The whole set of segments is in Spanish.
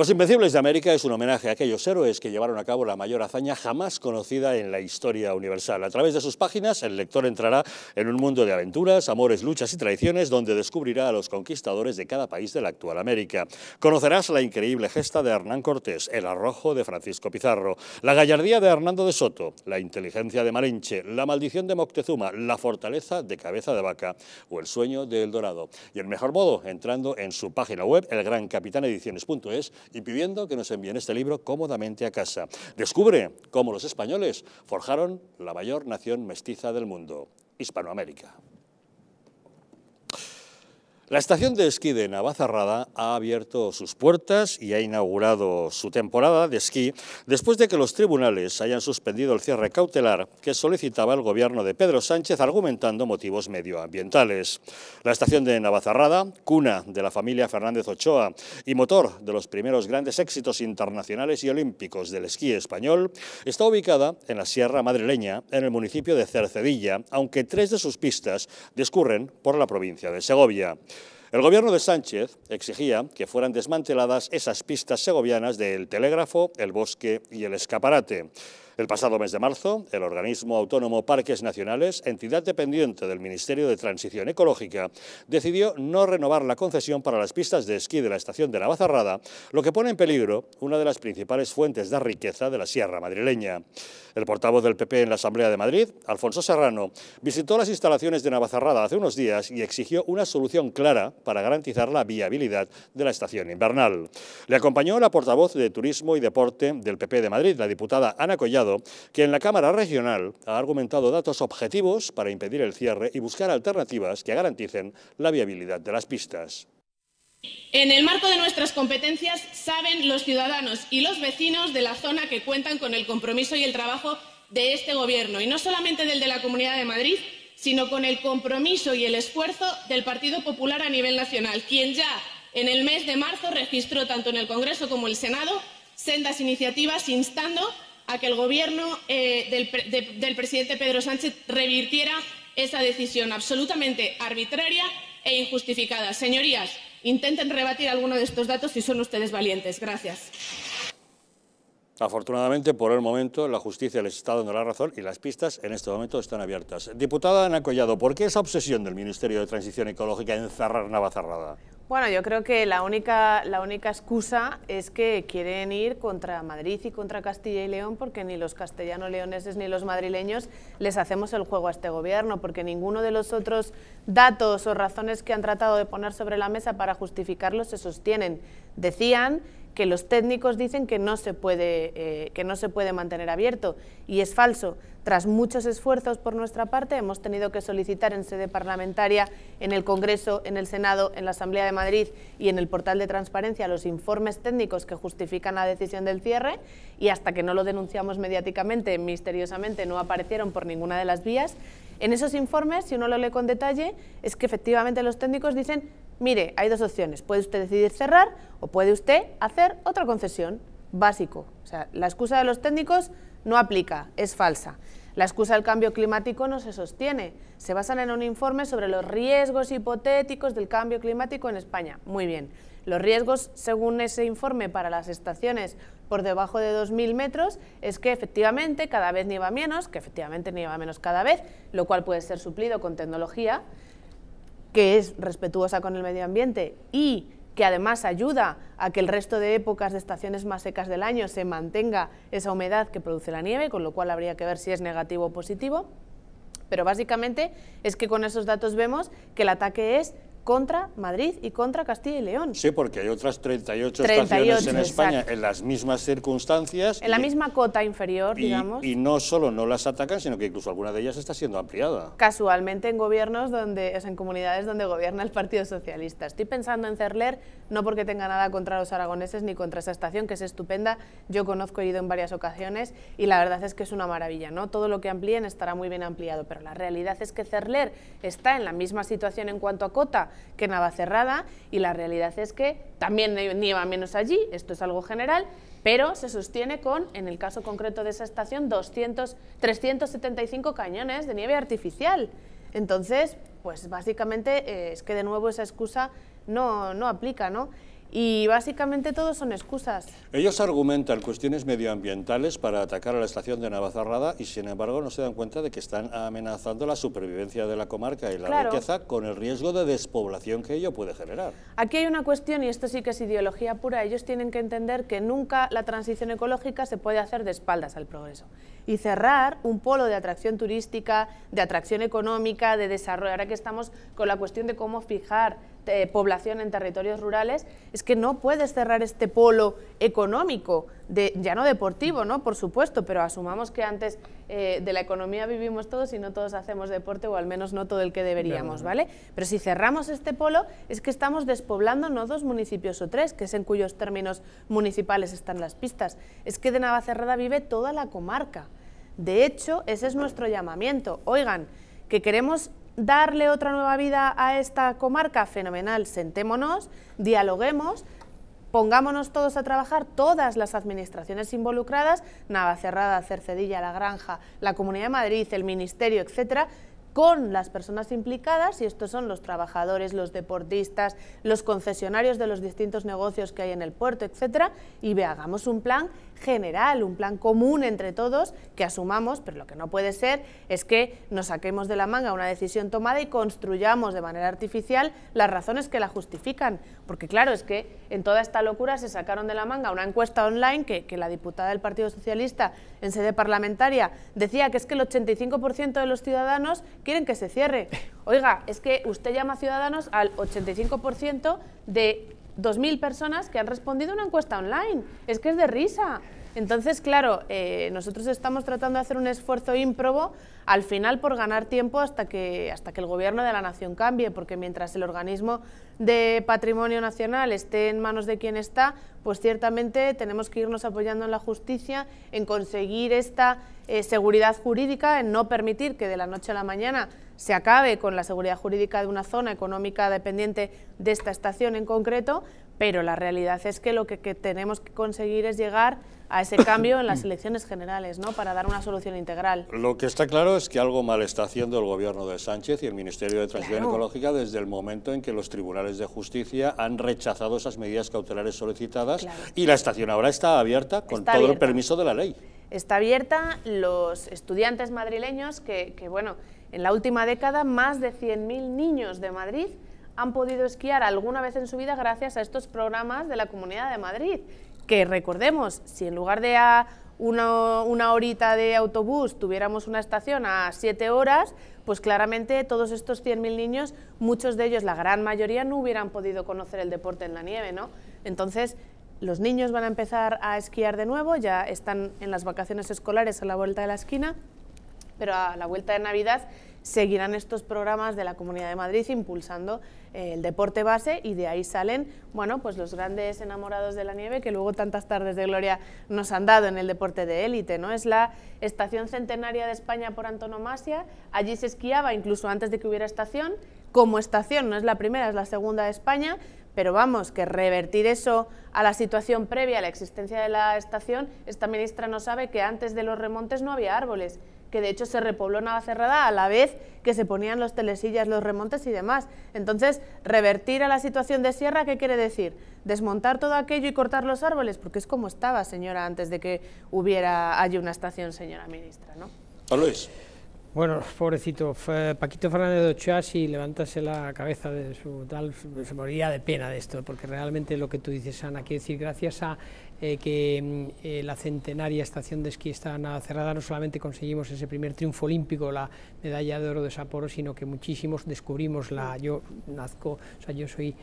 Los Invencibles de América es un homenaje a aquellos héroes que llevaron a cabo la mayor hazaña jamás conocida en la historia universal. A través de sus páginas, el lector entrará en un mundo de aventuras, amores, luchas y traiciones, donde descubrirá a los conquistadores de cada país de la actual América. Conocerás la increíble gesta de Hernán Cortés, el arrojo de Francisco Pizarro, la gallardía de Hernando de Soto, la inteligencia de Malinche, la maldición de Moctezuma, la fortaleza de Cabeza de Vaca o el sueño de El Dorado. Y el mejor modo, entrando en su página web, elgrancapitánediciones.es, y pidiendo que nos envíen este libro cómodamente a casa. Descubre cómo los españoles forjaron la mayor nación mestiza del mundo, Hispanoamérica. La estación de esquí de Navacerrada ha abierto sus puertas y ha inaugurado su temporada de esquí después de que los tribunales hayan suspendido el cierre cautelar que solicitaba el gobierno de Pedro Sánchez argumentando motivos medioambientales. La estación de Navacerrada, cuna de la familia Fernández Ochoa y motor de los primeros grandes éxitos internacionales y olímpicos del esquí español, está ubicada en la Sierra Madrileña, en el municipio de Cercedilla, aunque tres de sus pistas discurren por la provincia de Segovia. El gobierno de Sánchez exigía que fueran desmanteladas esas pistas segovianas del Telégrafo, el Bosque y el Escaparate. El pasado mes de marzo, el organismo autónomo Parques Nacionales, entidad dependiente del Ministerio de Transición Ecológica, decidió no renovar la concesión para las pistas de esquí de la estación de Navacerrada, lo que pone en peligro una de las principales fuentes de riqueza de la Sierra Madrileña. El portavoz del PP en la Asamblea de Madrid, Alfonso Serrano, visitó las instalaciones de Navacerrada hace unos días y exigió una solución clara para garantizar la viabilidad de la estación invernal. Le acompañó la portavoz de Turismo y Deporte del PP de Madrid, la diputada Ana Collado, que en la Cámara Regional ha argumentado datos objetivos para impedir el cierre y buscar alternativas que garanticen la viabilidad de las pistas. En el marco de nuestras competencias saben los ciudadanos y los vecinos de la zona que cuentan con el compromiso y el trabajo de este Gobierno, y no solamente del de la Comunidad de Madrid, sino con el compromiso y el esfuerzo del Partido Popular a nivel nacional, quien ya en el mes de marzo registró tanto en el Congreso como el Senado sendas iniciativas instando a que el Gobierno del presidente Pedro Sánchez revirtiera esa decisión absolutamente arbitraria e injustificada. Señorías, intenten rebatir alguno de estos datos si son ustedes valientes. Gracias. Afortunadamente, por el momento, la justicia les está dando la razón y las pistas en este momento están abiertas. Diputada Ana Collado, ¿por qué esa obsesión del Ministerio de Transición Ecológica en cerrar Navacerrada? Bueno, yo creo que la única excusa es que quieren ir contra Madrid y contra Castilla y León, porque ni los castellano-leoneses ni los madrileños les hacemos el juego a este gobierno, porque ninguno de los otros datos o razones que han tratado de poner sobre la mesa para justificarlos se sostienen. Decían que los técnicos dicen que no se puede mantener abierto, y es falso. Tras muchos esfuerzos por nuestra parte, hemos tenido que solicitar en sede parlamentaria, en el Congreso, en el Senado, en la Asamblea de Madrid y en el portal de transparencia los informes técnicos que justifican la decisión del cierre, y hasta que no lo denunciamos mediáticamente, misteriosamente no aparecieron por ninguna de las vías. En esos informes, si uno lo lee con detalle, es que efectivamente los técnicos dicen: mire, hay dos opciones, puede usted decidir cerrar o puede usted hacer otra concesión. Básico. O sea, la excusa de los técnicos no aplica, es falsa. La excusa del cambio climático no se sostiene. Se basan en un informe sobre los riesgos hipotéticos del cambio climático en España. Muy bien. Los riesgos, según ese informe, para las estaciones por debajo de 2.000 metros es que efectivamente cada vez nieva menos, que efectivamente nieva menos cada vez, lo cual puede ser suplido con tecnología que es respetuosa con el medio ambiente y que además ayuda a que el resto de épocas de estaciones más secas del año se mantenga esa humedad que produce la nieve, con lo cual habría que ver si es negativo o positivo. Pero básicamente es que con esos datos vemos que el ataque es contra Madrid y contra Castilla y León. Sí, porque hay otras 38 estaciones en España, exacto, en las mismas circunstancias. En la misma cota inferior, digamos. Y no solo no las atacan, sino que incluso alguna de ellas está siendo ampliada. Casualmente en gobiernos donde, o sea, en comunidades donde gobierna el Partido Socialista. Estoy pensando en Cerler, no porque tenga nada contra los aragoneses ni contra esa estación, que es estupenda. Yo conozco, he ido en varias ocasiones y la verdad es que es una maravilla, ¿no? Todo lo que amplíen estará muy bien ampliado, pero la realidad es que Cerler está en la misma situación en cuanto a cota que Navacerrada, y la realidad es que también nieva menos allí, esto es algo general, pero se sostiene con, en el caso concreto de esa estación, 375 cañones de nieve artificial. Entonces, pues básicamente es que de nuevo esa excusa no aplica, ¿no? Y básicamente todo son excusas. Ellos argumentan cuestiones medioambientales para atacar a la estación de Navacerrada y sin embargo no se dan cuenta de que están amenazando la supervivencia de la comarca y la riqueza con el riesgo de despoblación que ello puede generar. Aquí hay una cuestión, y esto sí que es ideología pura. Ellos tienen que entender que nunca la transición ecológica se puede hacer de espaldas al progreso. Y cerrar un polo de atracción turística, de atracción económica, de desarrollo. Ahora que estamos con la cuestión de cómo fijar población en territorios rurales, es que no puedes cerrar este polo económico, ya no deportivo, ¿no? Por supuesto, pero asumamos que antes de la economía vivimos todos y no todos hacemos deporte, o al menos no todo el que deberíamos, ¿vale? Pero si cerramos este polo es que estamos despoblando no dos municipios o tres, que es en cuyos términos municipales están las pistas, es que de Navacerrada vive toda la comarca. De hecho, ese es nuestro llamamiento. Oigan, que queremos darle otra nueva vida a esta comarca, fenomenal, sentémonos, dialoguemos, pongámonos todos a trabajar, todas las administraciones involucradas, Navacerrada, Cercedilla, La Granja, la Comunidad de Madrid, el Ministerio, etcétera, con las personas implicadas, y estos son los trabajadores, los deportistas, los concesionarios de los distintos negocios que hay en el puerto, etcétera, y hagamos un plan general, un plan común entre todos que asumamos, pero lo que no puede ser es que nos saquemos de la manga una decisión tomada y construyamos de manera artificial las razones que la justifican, porque claro, es que en toda esta locura se sacaron de la manga una encuesta online que la diputada del Partido Socialista en sede parlamentaria decía que es que el 85% de los ciudadanos quieren que se cierre. Oiga, es que usted llama a ciudadanos al 85% de 2000 personas que han respondido a una encuesta online. Es que es de risa. Entonces, claro, nosotros estamos tratando de hacer un esfuerzo ímprobo al final por ganar tiempo hasta que el gobierno de la nación cambie, porque mientras el organismo de patrimonio nacional esté en manos de quien está, pues ciertamente tenemos que irnos apoyando en la justicia, en conseguir esta seguridad jurídica, en no permitir que de la noche a la mañana se acabe con la seguridad jurídica de una zona económica dependiente de esta estación en concreto, pero la realidad es que lo que tenemos que conseguir es llegar a ese cambio en las elecciones generales, ¿no? Para dar una solución integral. Lo que está claro es que algo mal está haciendo el gobierno de Sánchez y el Ministerio de Transición Ecológica desde el momento en que los tribunales de justicia han rechazado esas medidas cautelares solicitadas y la estación ahora está abierta con todo el permiso de la ley. Está abierta. Los estudiantes madrileños que en la última década más de 100.000 niños de Madrid han podido esquiar alguna vez en su vida gracias a estos programas de la Comunidad de Madrid, que recordemos, si en lugar de a una horita de autobús tuviéramos una estación a 7 horas, pues claramente todos estos 100.000 niños, muchos de ellos, la gran mayoría, no hubieran podido conocer el deporte en la nieve, ¿no? Entonces, los niños van a empezar a esquiar de nuevo, ya están en las vacaciones escolares a la vuelta de la esquina, pero a la vuelta de Navidad seguirán estos programas de la Comunidad de Madrid impulsando el deporte base, y de ahí salen, bueno, pues los grandes enamorados de la nieve que luego tantas tardes de gloria nos han dado en el deporte de élite, ¿no? Es la estación centenaria de España por antonomasia, allí se esquiaba incluso antes de que hubiera estación, como estación, no es la primera, es la segunda de España, pero vamos, que revertir eso a la situación previa a la existencia de la estación, esta ministra no sabe que antes de los remontes no había árboles, que de hecho se repobló Navacerrada a la vez que se ponían los telesillas, los remontes y demás. Entonces, revertir a la situación de sierra, ¿qué quiere decir? ¿Desmontar todo aquello y cortar los árboles? Porque es como estaba, señora, antes de que hubiera allí una estación, señora ministra, ¿no? A Luis. Bueno, pobrecito, Paquito Fernández de Ochoa, si levantase la cabeza de su tal, se moriría de pena de esto, porque realmente lo que tú dices, Ana, quiero decir, gracias a que la centenaria estación de esquí está Navacerrada, no solamente conseguimos ese primer triunfo olímpico, la medalla de oro de Sapporo, sino que muchísimos descubrimos la... yo soy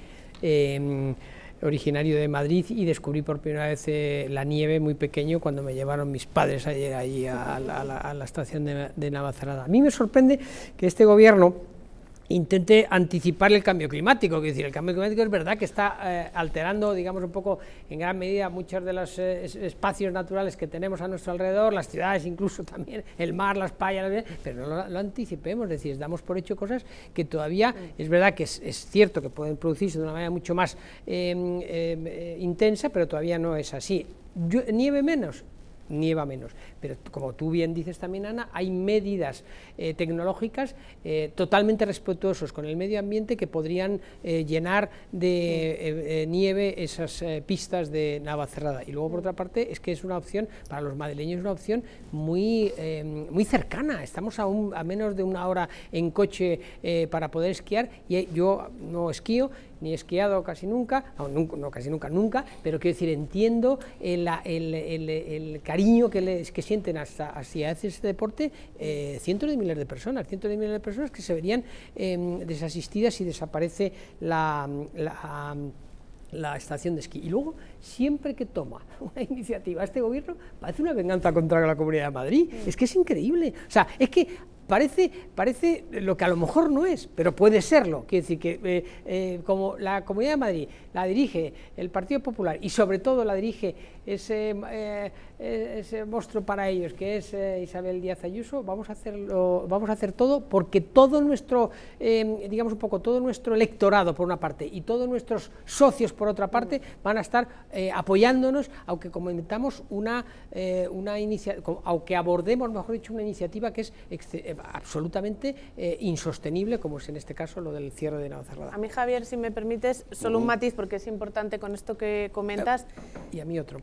originario de Madrid y descubrí por primera vez la nieve muy pequeño cuando me llevaron mis padres ayer allí a la estación de Navacerrada. A mí me sorprende que este gobierno intente anticipar el cambio climático, que decir, el cambio climático es verdad que está alterando, digamos, un poco en gran medida muchos de los espacios naturales que tenemos a nuestro alrededor, las ciudades incluso también, el mar, las playas, pero no lo anticipemos, es decir, damos por hecho cosas que todavía, es verdad que es cierto que pueden producirse de una manera mucho más intensa, pero todavía no es así. Nieve menos, nieva menos. Pero como tú bien dices también, Ana, hay medidas tecnológicas totalmente respetuosas con el medio ambiente que podrían llenar de nieve esas pistas de Navacerrada. Y luego, por otra parte, es que es una opción, para los madrileños es una opción muy, muy cercana. Estamos a menos de una hora en coche para poder esquiar, y yo no esquío, ni he esquiado casi nunca, no, casi nunca, pero quiero decir, entiendo el cariño que sienten hacia este deporte cientos de miles de personas, que se verían desasistidas si desaparece la estación de esquí. Y luego, siempre que toma una iniciativa este gobierno, parece una venganza contra la Comunidad de Madrid. Es que es increíble, o sea, es que parece lo que a lo mejor no es, pero puede serlo. Quiere decir que como la Comunidad de Madrid la dirige el Partido Popular, y sobre todo la dirige ese monstruo para ellos que es Isabel Díaz Ayuso, vamos a hacer todo, porque todo nuestro, digamos un poco, todo nuestro electorado por una parte y todos nuestros socios por otra parte van a estar apoyándonos, aunque comentamos aunque abordemos, mejor dicho, una iniciativa que es absolutamente insostenible, como es en este caso lo del cierre de Navacerrada. A mí, Javier, si me permites, solo un matiz, porque es importante con esto que comentas. Y a mí otro.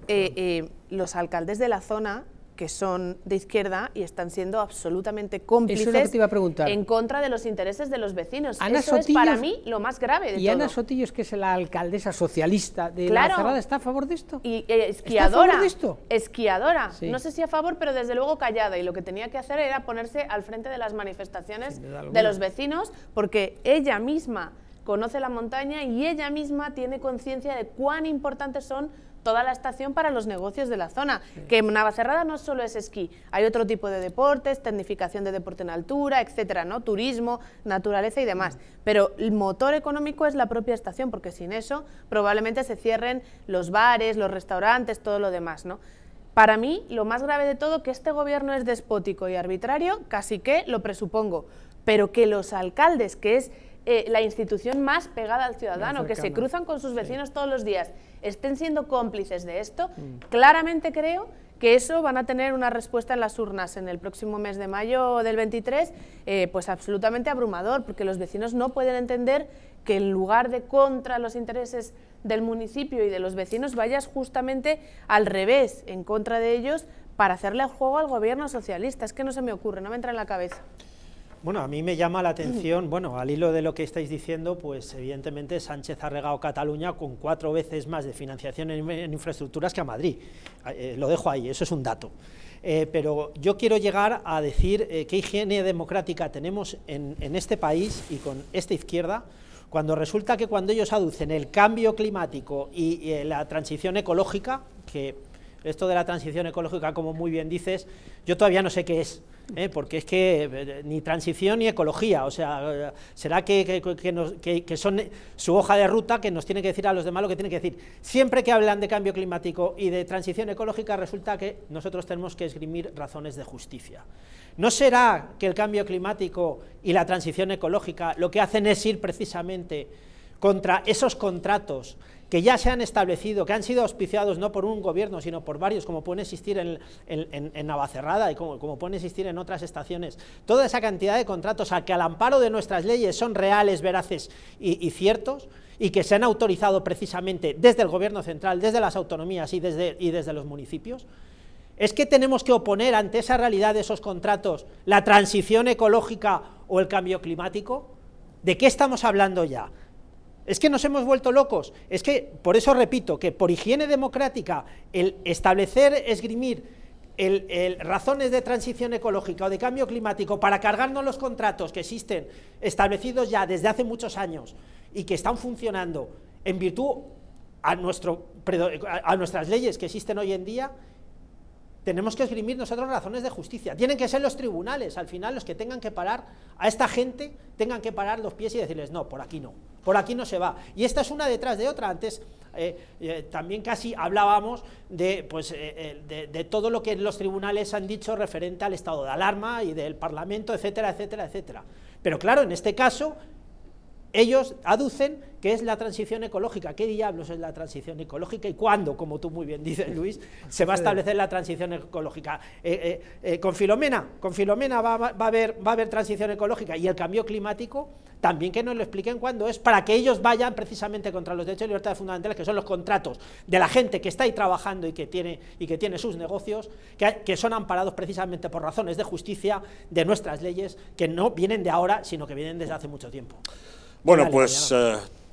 Los alcaldes de la zona, que son de izquierda y están siendo absolutamente cómplices, eso es lo que te iba a preguntar, en contra de los intereses de los vecinos. Eso es para mí lo más grave de todo. Y Ana Sotillos, que es la alcaldesa socialista de Navacerrada, ¿está a favor de esto? Y esquiadora, sí. No sé si a favor, pero desde luego callada, y lo que tenía que hacer era ponerse al frente de las manifestaciones de los vecinos, porque ella misma conoce la montaña y ella misma tiene conciencia de cuán importantes son toda la estación para los negocios de la zona, que en Navacerrada no solo es esquí, hay otro tipo de deportes, tecnificación de deporte en altura, etcétera, ¿no? Turismo, naturaleza y demás, pero el motor económico es la propia estación, porque sin eso probablemente se cierren los bares, los restaurantes, todo lo demás, ¿no? Para mí, lo más grave de todo, que este gobierno es despótico y arbitrario, casi que lo presupongo, pero que los alcaldes, que es la institución más pegada al ciudadano, que se cruzan con sus vecinos todos los días, estén siendo cómplices de esto, claramente creo que eso van a tener una respuesta en las urnas en el próximo mes de mayo del 23, pues absolutamente abrumador, porque los vecinos no pueden entender que en lugar de contra los intereses del municipio y de los vecinos vayas justamente al revés, en contra de ellos, para hacerle el juego al gobierno socialista. Es que no se me ocurre, no me entra en la cabeza. Bueno, a mí me llama la atención, bueno, al hilo de lo que estáis diciendo, pues evidentemente Sánchez ha regado Cataluña con 4 veces más de financiación en infraestructuras que a Madrid. Lo dejo ahí, eso es un dato. Pero yo quiero llegar a decir qué higiene democrática tenemos en este país y con esta izquierda, cuando resulta que cuando ellos aducen el cambio climático y la transición ecológica, que esto de la transición ecológica, como muy bien dices, yo todavía no sé qué es. Porque es que ni transición ni ecología, o sea, será que son su hoja de ruta, que nos tiene que decir a los demás lo que tiene que decir. Siempre que hablan de cambio climático y de transición ecológica, resulta que nosotros tenemos que esgrimir razones de justicia. ¿No será que el cambio climático y la transición ecológica lo que hacen es ir precisamente contra esos contratos que ya se han establecido, que han sido auspiciados no por un gobierno, sino por varios, como pueden existir en Navacerrada y como pueden existir en otras estaciones? Toda esa cantidad de contratos que al amparo de nuestras leyes son reales, veraces y ciertos, y que se han autorizado precisamente desde el gobierno central, desde las autonomías y desde los municipios. ¿Es que tenemos que oponer ante esa realidad de esos contratos la transición ecológica o el cambio climático? ¿De qué estamos hablando ya? Es que nos hemos vuelto locos, es que por eso repito que por higiene democrática el establecer, esgrimir razones de transición ecológica o de cambio climático para cargarnos los contratos que existen establecidos ya desde hace muchos años y que están funcionando en virtud a nuestras leyes que existen hoy en día. Tenemos que esgrimir nosotros razones de justicia. Tienen que ser los tribunales, al final, los que tengan que parar a esta gente, tengan que parar los pies y decirles, no, por aquí no se va. Y esta es una detrás de otra. Antes también casi hablábamos de todo lo que los tribunales han dicho referente al estado de alarma y del Parlamento, etcétera, etcétera, etcétera. Pero claro, en este caso, ellos aducen que es la transición ecológica. ¿Qué diablos es la transición ecológica y cuándo, como tú muy bien dices, Luis, se va a establecer la transición ecológica? Con Filomena va a haber transición ecológica, y el cambio climático también, que nos lo expliquen cuándo es, para que ellos vayan precisamente contra los derechos y libertades fundamentales, que son los contratos de la gente que está ahí trabajando y que tiene sus negocios, que son amparados precisamente por razones de justicia de nuestras leyes, que no vienen de ahora, sino que vienen desde hace mucho tiempo. Bueno, pues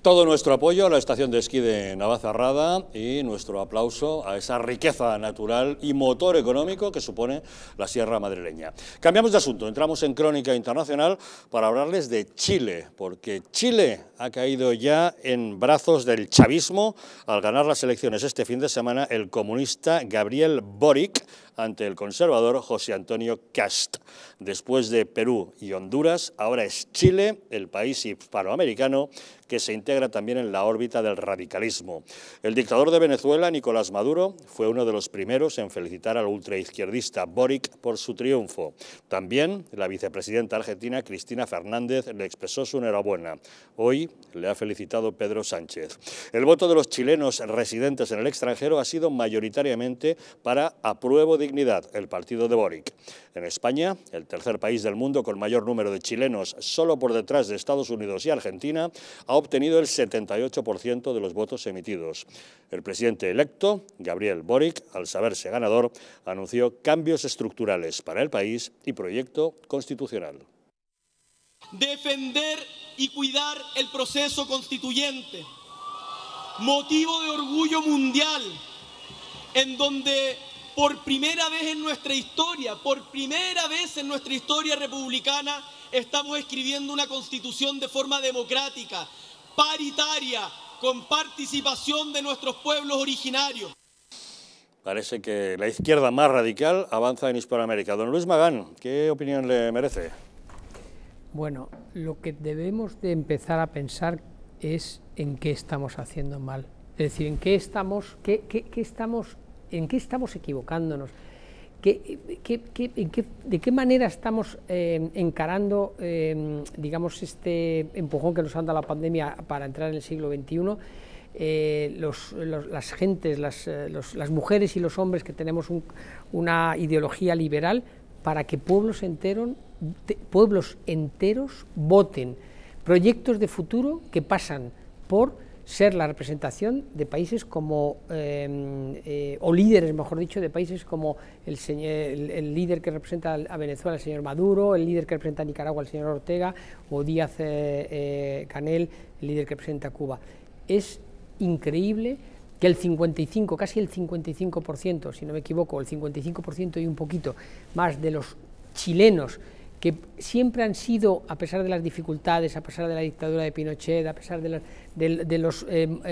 todo nuestro apoyo a la estación de esquí de Navacerrada y nuestro aplauso a esa riqueza natural y motor económico que supone la Sierra Madrileña. Cambiamos de asunto, entramos en Crónica Internacional para hablarles de Chile, porque Chile ha caído ya en brazos del chavismo al ganar las elecciones este fin de semana el comunista Gabriel Boric ante el conservador José Antonio Kast. Después de Perú y Honduras, ahora es Chile, el país hispanoamericano, que se integra también en la órbita del radicalismo. El dictador de Venezuela, Nicolás Maduro, fue uno de los primeros en felicitar al ultraizquierdista Boric por su triunfo. También la vicepresidenta argentina, Cristina Fernández, le expresó su enhorabuena. Hoy le ha felicitado Pedro Sánchez. El voto de los chilenos residentes en el extranjero ha sido mayoritariamente para Apruebo Dignidad, el partido de Boric. En España, el tercer país del mundo con mayor número de chilenos, solo por detrás de Estados Unidos y Argentina, ha obtenido el 78% de los votos emitidos. El presidente electo, Gabriel Boric, al saberse ganador, anunció cambios estructurales para el país y proyecto constitucional. Defender y cuidar el proceso constituyente, motivo de orgullo mundial, en donde por primera vez en nuestra historia, republicana, estamos escribiendo una constitución de forma democrática, paritaria, con participación de nuestros pueblos originarios. Parece que la izquierda más radical avanza en Hispanoamérica. Don Luis Magán, ¿qué opinión le merece? Bueno, lo que debemos de empezar a pensar es en qué estamos haciendo mal. Es decir, en qué estamos, en qué estamos equivocándonos. ¿De qué manera estamos encarando, digamos, este empujón que nos anda la pandemia para entrar en el siglo XXI? Las gentes, las mujeres y los hombres que tenemos una ideología liberal, para que pueblos enteros voten proyectos de futuro que pasan por ser la representación de países como, o líderes, mejor dicho, de países como el líder que representa a Venezuela, el señor Maduro, el líder que representa a Nicaragua, el señor Ortega, o Díaz Canel, el líder que representa a Cuba. Es increíble que el 55, casi el 55%, si no me equivoco, el 55% y un poquito más de los chilenos, que siempre han sido, a pesar de las dificultades, a pesar de la dictadura de Pinochet, a pesar de los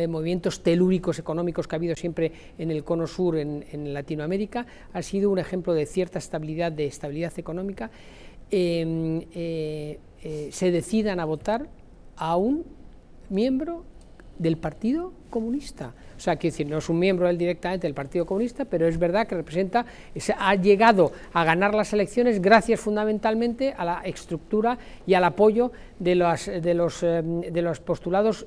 movimientos telúricos económicos que ha habido siempre en el cono sur, en Latinoamérica, ha sido un ejemplo de cierta estabilidad, económica, se decidan a votar a un miembro del Partido Comunista. O sea, quiero decir, no es un miembro él directamente del Partido Comunista, pero es verdad que representa, ha llegado a ganar las elecciones gracias fundamentalmente a la estructura y al apoyo de los postulados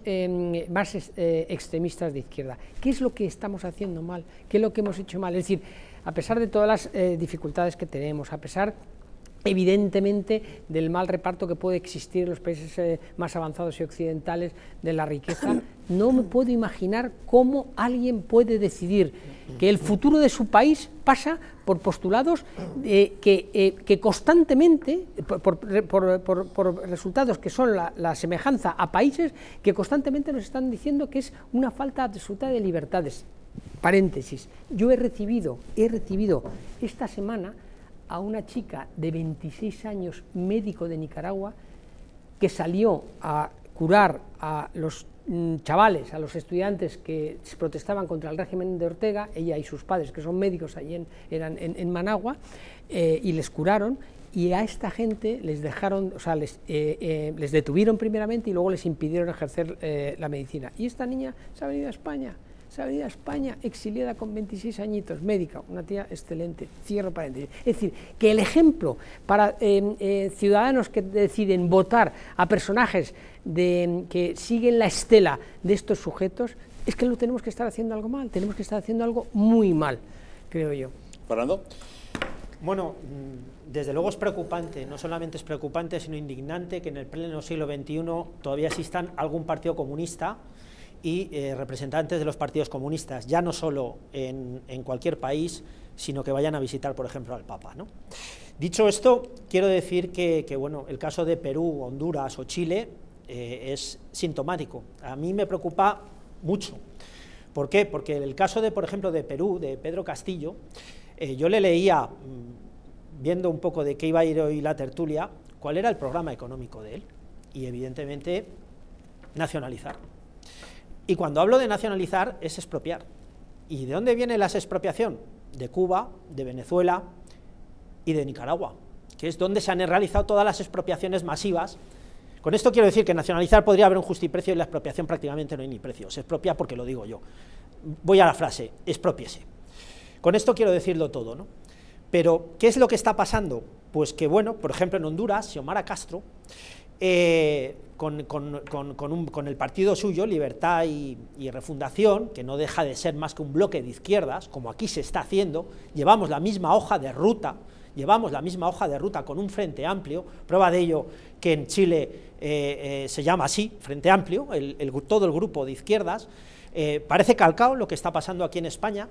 más extremistas de izquierda. ¿Qué es lo que estamos haciendo mal? ¿Qué es lo que hemos hecho mal? Es decir, a pesar de todas las dificultades que tenemos, a pesar evidentemente del mal reparto que puede existir en los países más avanzados y occidentales de la riqueza, no me puedo imaginar cómo alguien puede decidir que el futuro de su país pasa por postulados que constantemente, por resultados que son la semejanza a países que constantemente nos están diciendo que es una falta absoluta de libertades. Paréntesis, yo he recibido esta semana a una chica de 26 años, médico de Nicaragua, que salió a curar a los chavales, a los estudiantes que protestaban contra el régimen de Ortega, ella y sus padres, que son médicos allí en Managua, y les curaron, y a esta gente les dejaron, o sea, les detuvieron primeramente y luego les impidieron ejercer la medicina. Y esta niña se ha venido a España, se ha venido a España exiliada con 26 añitos, médica, una tía excelente, cierro paréntesis. Es decir, que el ejemplo para ciudadanos que deciden votar a personajes que siguen la estela de estos sujetos, es que no tenemos que estar haciendo algo mal, tenemos que estar haciendo algo muy mal, creo yo. Fernando. Bueno, desde luego es preocupante, no solamente es preocupante, sino indignante que en el pleno siglo XXI todavía existan algún partido comunista y representantes de los partidos comunistas, ya no solo en cualquier país, sino que vayan a visitar, por ejemplo, al Papa, ¿no? Dicho esto, quiero decir que bueno, el caso de Perú, Honduras o Chile es sintomático. A mí me preocupa mucho. ¿Por qué? Porque el caso, por ejemplo, de Perú, de Pedro Castillo, yo le leía, viendo un poco de qué iba a ir hoy la tertulia, cuál era el programa económico de él, y evidentemente nacionalizar. Y cuando hablo de nacionalizar es expropiar. ¿Y de dónde viene la expropiación? De Cuba, de Venezuela y de Nicaragua, que es donde se han realizado todas las expropiaciones masivas. Con esto quiero decir que nacionalizar podría haber un justiprecio y la expropiación prácticamente no hay ni precio, se expropia porque lo digo yo. Voy a la frase, expropiese. Con esto quiero decirlo todo, ¿no? Pero, ¿qué es lo que está pasando? Pues que, bueno, por ejemplo, en Honduras, Xiomara Castro, con el partido suyo, Libertad y Refundación, que no deja de ser más que un bloque de izquierdas, como aquí se está haciendo, llevamos la misma hoja de ruta, con un Frente Amplio, prueba de ello que en Chile se llama así, Frente Amplio, todo el grupo de izquierdas, parece calcao lo que está pasando aquí en España.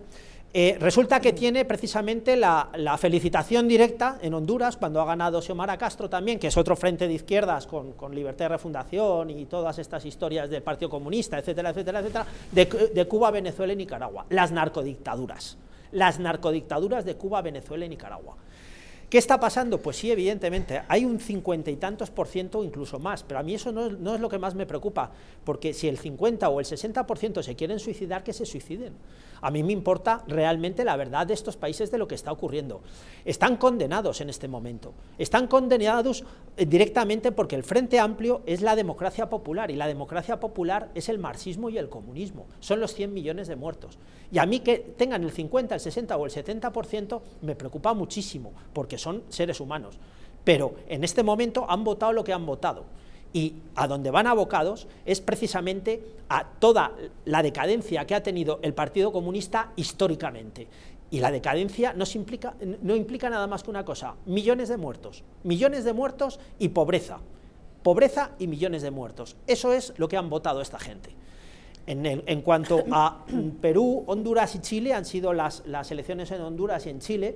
Resulta que tiene precisamente la felicitación directa en Honduras cuando ha ganado Xiomara Castro también, que es otro frente de izquierdas con Libertad y Refundación y todas estas historias del Partido Comunista, etcétera, etcétera, etcétera, de Cuba, Venezuela y Nicaragua. Las narcodictaduras de Cuba, Venezuela y Nicaragua. ¿Qué está pasando? Pues sí, evidentemente, hay un 50 y tantos %, incluso más, pero a mí eso no es lo que más me preocupa, porque si el 50 o el 60% se quieren suicidar, que se suiciden. A mí me importa realmente la verdad de estos países, de lo que está ocurriendo. Están condenados en este momento, están condenados directamente porque el Frente Amplio es la democracia popular, y la democracia popular es el marxismo y el comunismo, son los 100 millones de muertos. Y a mí que tengan el 50, el 60 o el 70% me preocupa muchísimo, porque son seres humanos, pero en este momento han votado lo que han votado, y a donde van abocados es precisamente a toda la decadencia que ha tenido el Partido Comunista históricamente, y la decadencia no implica nada más que una cosa, millones de muertos y pobreza, pobreza y millones de muertos, eso es lo que han votado esta gente. En cuanto a Perú, Honduras y Chile, han sido las elecciones en Honduras y en Chile.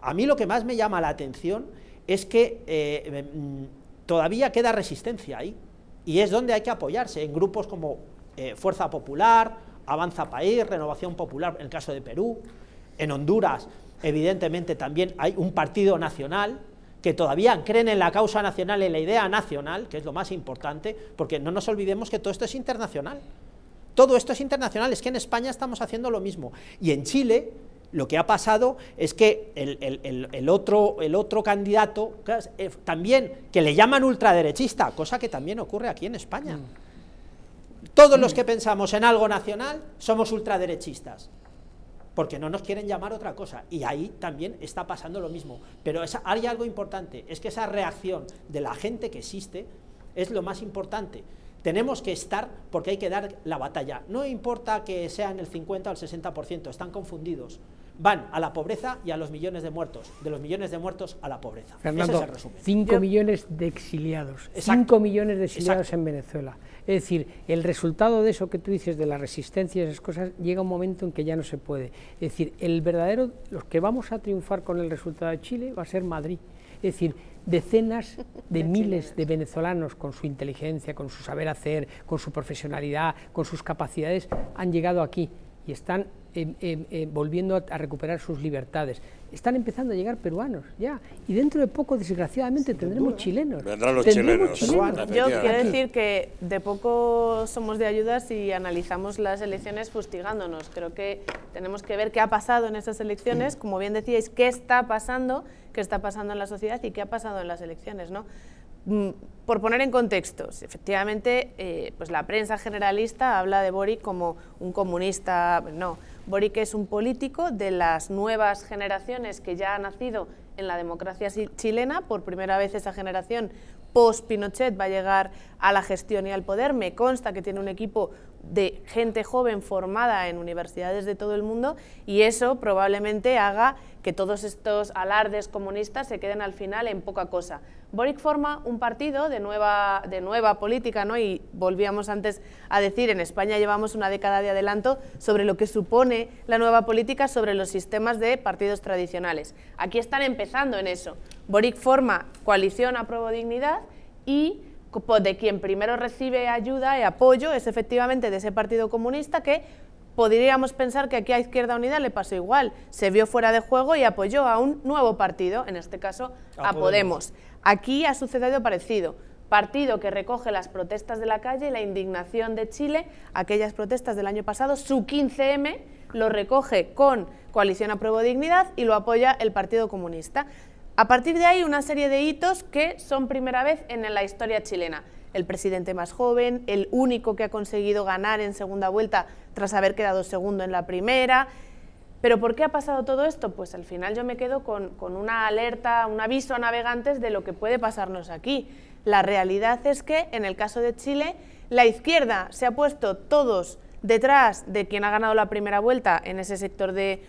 A mí lo que más me llama la atención es que todavía queda resistencia ahí, y es donde hay que apoyarse, en grupos como Fuerza Popular, Avanza País, Renovación Popular, en el caso de Perú. En Honduras, evidentemente, también hay un partido nacional, que todavía creen en la causa nacional, en la idea nacional, que es lo más importante, porque no nos olvidemos que todo esto es internacional. Todo esto es internacional, es que en España estamos haciendo lo mismo. Y en Chile lo que ha pasado es que el otro candidato, también, que le llaman ultraderechista, cosa que también ocurre aquí en España. Todos los que pensamos en algo nacional somos ultraderechistas, porque no nos quieren llamar otra cosa, y ahí también está pasando lo mismo. Pero hay algo importante, es que esa reacción de la gente que existe es lo más importante. Tenemos que estar, porque hay que dar la batalla. No importa que sean el 50 o el 60%, están confundidos. Van a la pobreza y a los millones de muertos. De los millones de muertos a la pobreza. Fernando, ese es el resumen. 5 millones de exiliados. Exacto. 5 millones de exiliados. Exacto. En Venezuela. Es decir, el resultado de eso que tú dices, de la resistencia y esas cosas, llega un momento en que ya no se puede. Es decir, los que vamos a triunfar con el resultado de Chile va a ser Madrid. Es decir, decenas de miles de venezolanos, con su inteligencia, con su saber hacer, con su profesionalidad, con sus capacidades, han llegado aquí y están volviendo a recuperar sus libertades. Están empezando a llegar peruanos ya, y dentro de poco, desgraciadamente, tendremos chilenos. Vendrán los chilenos. Yo quiero decir que de poco somos de ayuda si analizamos las elecciones fustigándonos. Creo que tenemos que ver qué ha pasado en estas elecciones, como bien decíais, qué está pasando en la sociedad y qué ha pasado en las elecciones, ¿no? Por poner en contextos, efectivamente, pues la prensa generalista habla de Boric como un comunista. No, Boric es un político de las nuevas generaciones que ya ha nacido en la democracia chilena. Por primera vez esa generación post-Pinochet va a llegar a la gestión y al poder. Me consta que tiene un equipo de gente joven formada en universidades de todo el mundo, y eso probablemente haga que todos estos alardes comunistas se queden al final en poca cosa. Boric forma un partido de nueva política, ¿no? Y volvíamos antes a decir, en España llevamos una década de adelanto sobre lo que supone la nueva política, sobre los sistemas de partidos tradicionales. Aquí están empezando en eso. Boric forma coalición Apruebo Dignidad, y de quien primero recibe ayuda y apoyo es efectivamente de ese partido comunista, que podríamos pensar que aquí a Izquierda Unida le pasó igual, se vio fuera de juego y apoyó a un nuevo partido, en este caso a Podemos. Aquí ha sucedido parecido, partido que recoge las protestas de la calle, la indignación de Chile, aquellas protestas del año pasado, su 15M lo recoge con coalición Apruebo Dignidad y lo apoya el Partido Comunista. A partir de ahí, una serie de hitos que son primera vez en la historia chilena. El presidente más joven, el único que ha conseguido ganar en segunda vuelta tras haber quedado segundo en la primera. ¿Pero por qué ha pasado todo esto? Pues al final yo me quedo con una alerta, un aviso a navegantes de lo que puede pasarnos aquí. La realidad es que, en el caso de Chile, la izquierda se ha puesto todos detrás de quien ha ganado la primera vuelta en ese sector del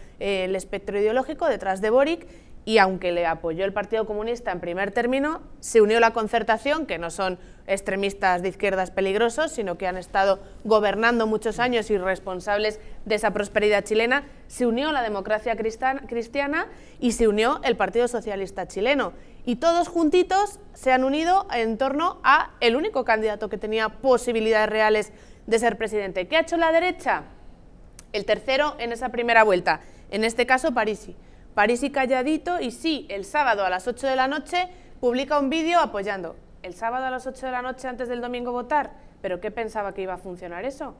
espectro ideológico, detrás de Boric. Y aunque le apoyó el Partido Comunista en primer término, se unió la Concertación, que no son extremistas de izquierdas peligrosos, sino que han estado gobernando muchos años y responsables de esa prosperidad chilena, se unió la Democracia Cristiana y se unió el Partido Socialista Chileno. Y todos juntitos se han unido en torno a el único candidato que tenía posibilidades reales de ser presidente. ¿Qué ha hecho la derecha? El tercero en esa primera vuelta, en este caso Parisi. Parisi calladito, y sí, el sábado a las 8 de la noche publica un vídeo apoyando. El sábado a las 8 de la noche antes del domingo votar, ¿pero qué pensaba que iba a funcionar eso?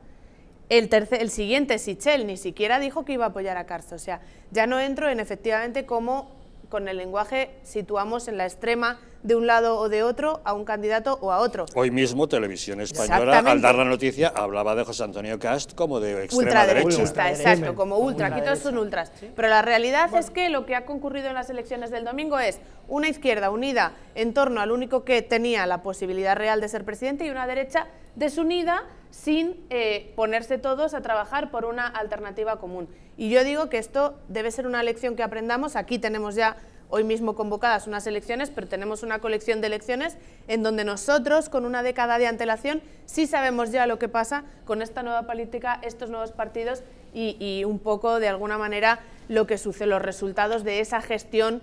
El siguiente, Sichel, ni siquiera dijo que iba a apoyar a Kast. O sea, ya no entro en efectivamente cómo con el lenguaje situamos en la extrema de un lado o de otro a un candidato o a otro. Hoy mismo Televisión Española, al dar la noticia, hablaba de José Antonio Kast como de extrema derecha. Ultraderechista, exacto, como ultra, aquí todos son ultras. Pero la realidad es que lo que ha concurrido en las elecciones del domingo es una izquierda unida en torno al único que tenía la posibilidad real de ser presidente y una derecha desunida sin ponerse todos a trabajar por una alternativa común. Y yo digo que esto debe ser una lección que aprendamos. Aquí tenemos ya hoy mismo convocadas unas elecciones, pero tenemos una colección de elecciones en donde nosotros, con una década de antelación, sí sabemos ya lo que pasa con esta nueva política, estos nuevos partidos y un poco, de alguna manera, lo que sucede, los resultados de esa gestión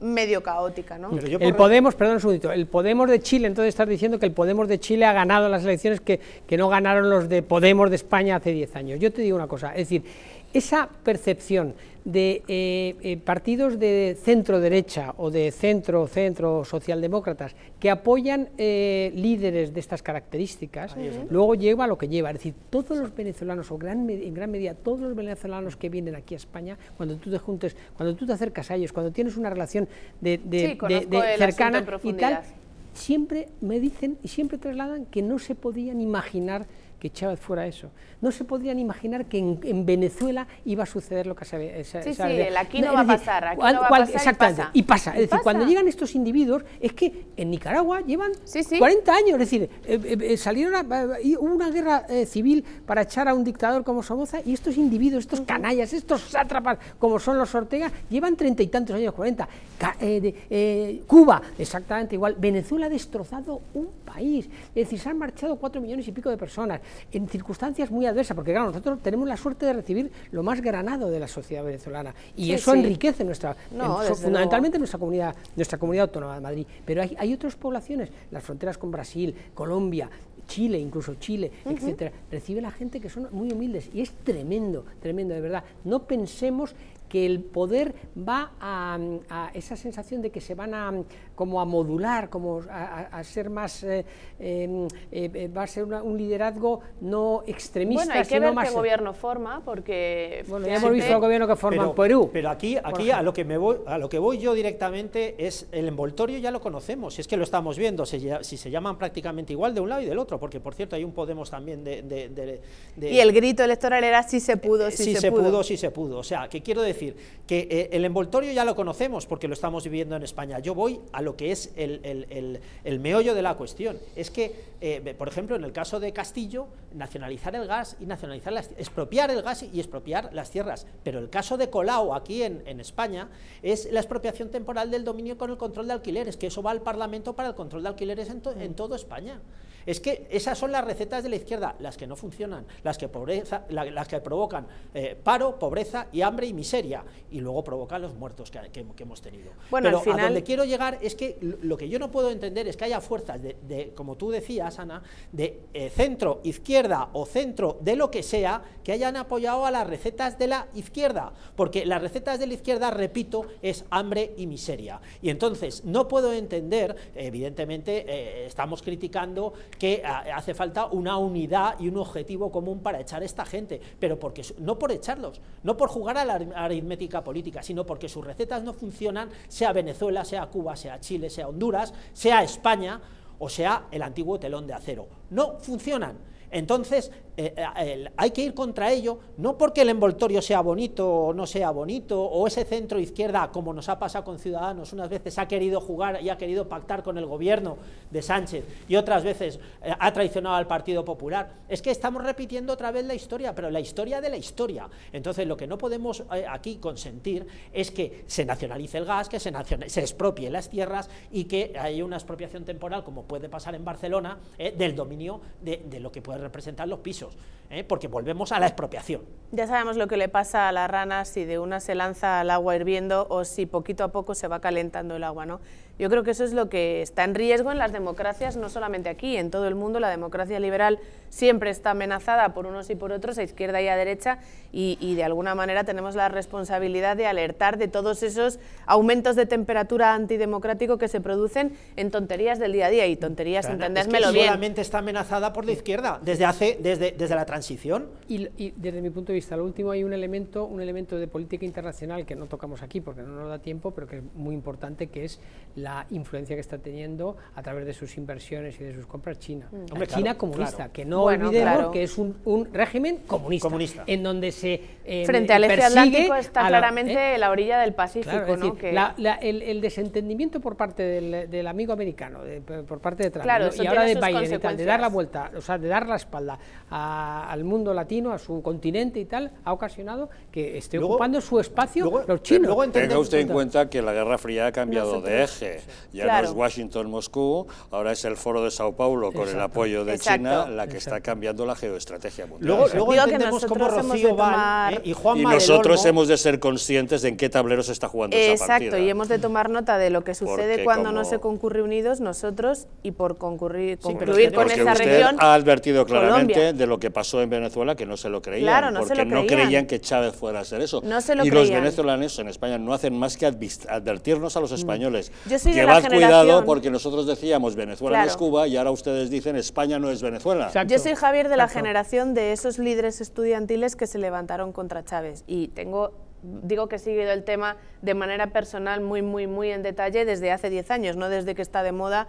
medio caótica, ¿no? El Podemos, perdón un segundito, el Podemos de Chile, entonces estás diciendo que el Podemos de Chile ha ganado las elecciones que no ganaron los de Podemos de España hace 10 años. Yo te digo una cosa, es decir, esa percepción de partidos de centro-derecha o de centro socialdemócratas que apoyan líderes de estas características, luego lleva lo que lleva. Es decir, todos los venezolanos, o en gran medida todos los venezolanos que vienen aquí a España, cuando tú te juntes, cuando tú te acercas a ellos, cuando tienes una relación de cercana y tal, siempre me dicen y siempre trasladan que no se podían imaginar que Chávez fuera eso. No se podrían imaginar que en Venezuela iba a suceder lo que se... aquí no va a pasar, aquí no va a pasar. Exactamente, y pasa. Es decir, cuando llegan estos individuos, es que en Nicaragua llevan 40 años, es decir, salieron hubo una guerra civil para echar a un dictador como Somoza, y estos individuos, estos canallas, estos sátrapas como son los Ortega, llevan 30 y tantos años, 40. Cuba, exactamente igual. Venezuela ha destrozado un país, es decir, se han marchado 4 millones y pico de personas, en circunstancias muy adversas, porque claro, nosotros tenemos la suerte de recibir lo más granado de la sociedad venezolana, y eso enriquece nuestra, fundamentalmente nuestra comunidad autónoma de Madrid, pero hay otras poblaciones, las fronteras con Brasil, Colombia, Chile, incluso Chile, etcétera, recibe la gente que son muy humildes, y es tremendo, tremendo, de verdad. No pensemos que el poder va a esa sensación de que se van a como a modular, como a ser más, va a ser un liderazgo no extremista. Bueno, hay que ver qué gobierno forma, porque bueno, ya hemos visto el gobierno que forma en Perú. Pero aquí a lo que voy yo directamente es el envoltorio, ya lo conocemos, si es que lo estamos viendo, si se llaman prácticamente igual de un lado y del otro, porque por cierto hay un Podemos también de y el grito electoral era si se pudo, si se pudo, si se pudo. O sea, que quiero decir que el envoltorio ya lo conocemos porque lo estamos viviendo en España. Yo voy a lo que es el meollo de la cuestión. Es que, por ejemplo, en el caso de Castillo, nacionalizar el gas y nacionalizar expropiar el gas y expropiar las tierras. Pero el caso de Colau aquí en España es la expropiación temporal del dominio con el control de alquileres, que eso va al Parlamento para el control de alquileres en toda España. Es que esas son las recetas de la izquierda, las que no funcionan, las que provocan paro, pobreza y hambre y miseria, y luego provocan los muertos que hemos tenido. Bueno, pero al final, a donde quiero llegar es que lo que yo no puedo entender es que haya fuerzas de como tú decías, Ana, de centro, izquierda o centro de lo que sea, que hayan apoyado a las recetas de la izquierda, porque las recetas de la izquierda, repito, es hambre y miseria. Y entonces no puedo entender, evidentemente estamos criticando que hace falta una unidad y un objetivo común para echar a esta gente, pero porque no por echarlos, no por jugar a la aritmética política, sino porque sus recetas no funcionan, sea Venezuela, sea Cuba, sea Chile, sea Honduras, sea España o sea el antiguo telón de acero. No funcionan. Entonces hay que ir contra ello, no porque el envoltorio sea bonito o no sea bonito, o ese centro izquierda, como nos ha pasado con Ciudadanos, unas veces ha querido jugar y ha querido pactar con el gobierno de Sánchez y otras veces ha traicionado al Partido Popular. Es que estamos repitiendo otra vez la historia, pero la historia de la historia. Entonces lo que no podemos aquí consentir es que se nacionalice el gas, que se expropie las tierras y que haya una expropiación temporal, como puede pasar en Barcelona, del dominio de lo que puede representar los pisos, porque volvemos a la expropiación. Ya sabemos lo que le pasa a la rana si de una se lanza al agua hirviendo o si poquito a poco se va calentando el agua, ¿no? Yo creo que eso es lo que está en riesgo en las democracias, no solamente aquí, en todo el mundo. La democracia liberal siempre está amenazada por unos y por otros, a izquierda y a derecha, y de alguna manera tenemos la responsabilidad de alertar de todos esos aumentos de temperatura antidemocrático que se producen en tonterías del día a día, y tonterías, claro, entendérmelo bien. Solamente está amenazada por la izquierda, desde la transición. Y desde mi punto de vista, lo último, hay un elemento de política internacional que no tocamos aquí porque no nos da tiempo, pero que es muy importante, que es la influencia que está teniendo a través de sus inversiones y de sus compras China. Hombre, China, claro, comunista, claro, que no, bueno, olvidemos, claro, que es un régimen comunista, en donde se frente al eje atlántico está claramente la orilla del Pacífico, claro, ¿no? Decir, que el desentendimiento por parte del amigo americano, por parte de Trump, claro, ¿no? Y ahora de Biden y tal, de dar la vuelta, o sea, de dar la espalda al mundo latino, a su continente y tal, ha ocasionado que esté ocupando su espacio los chinos. Tenga usted en cuenta que la Guerra Fría ha cambiado de eje. Ya, claro, no es Washington-Moscú, ahora es el Foro de Sao Paulo con, exacto, el apoyo de, exacto, China, la que, exacto, está cambiando la geoestrategia mundial. Luego entendemos cómo Rocío va, y Juan, y nosotros hemos de ser conscientes de en qué tablero se está jugando esa partida. Exacto, y hemos de tomar nota de lo que sucede cuando no se concurre unidos nosotros, y por concurrir, concluir con esa región, ha advertido claramente, Colombia, de lo que pasó en Venezuela, que no se lo creían, claro, no, porque se lo creían, no creían que Chávez fuera a hacer eso. No se lo y creían. Los venezolanos en España no hacen más que advertirnos a los españoles. Yo soy llevad de la cuidado, porque nosotros decíamos Venezuela, claro, no es Cuba, y ahora ustedes dicen España no es Venezuela. Exacto. Yo soy, Javier, de la, exacto, generación de esos líderes estudiantiles que se levantaron contra Chávez, y digo que he seguido el tema de manera personal muy en detalle desde hace 10 años, no desde que está de moda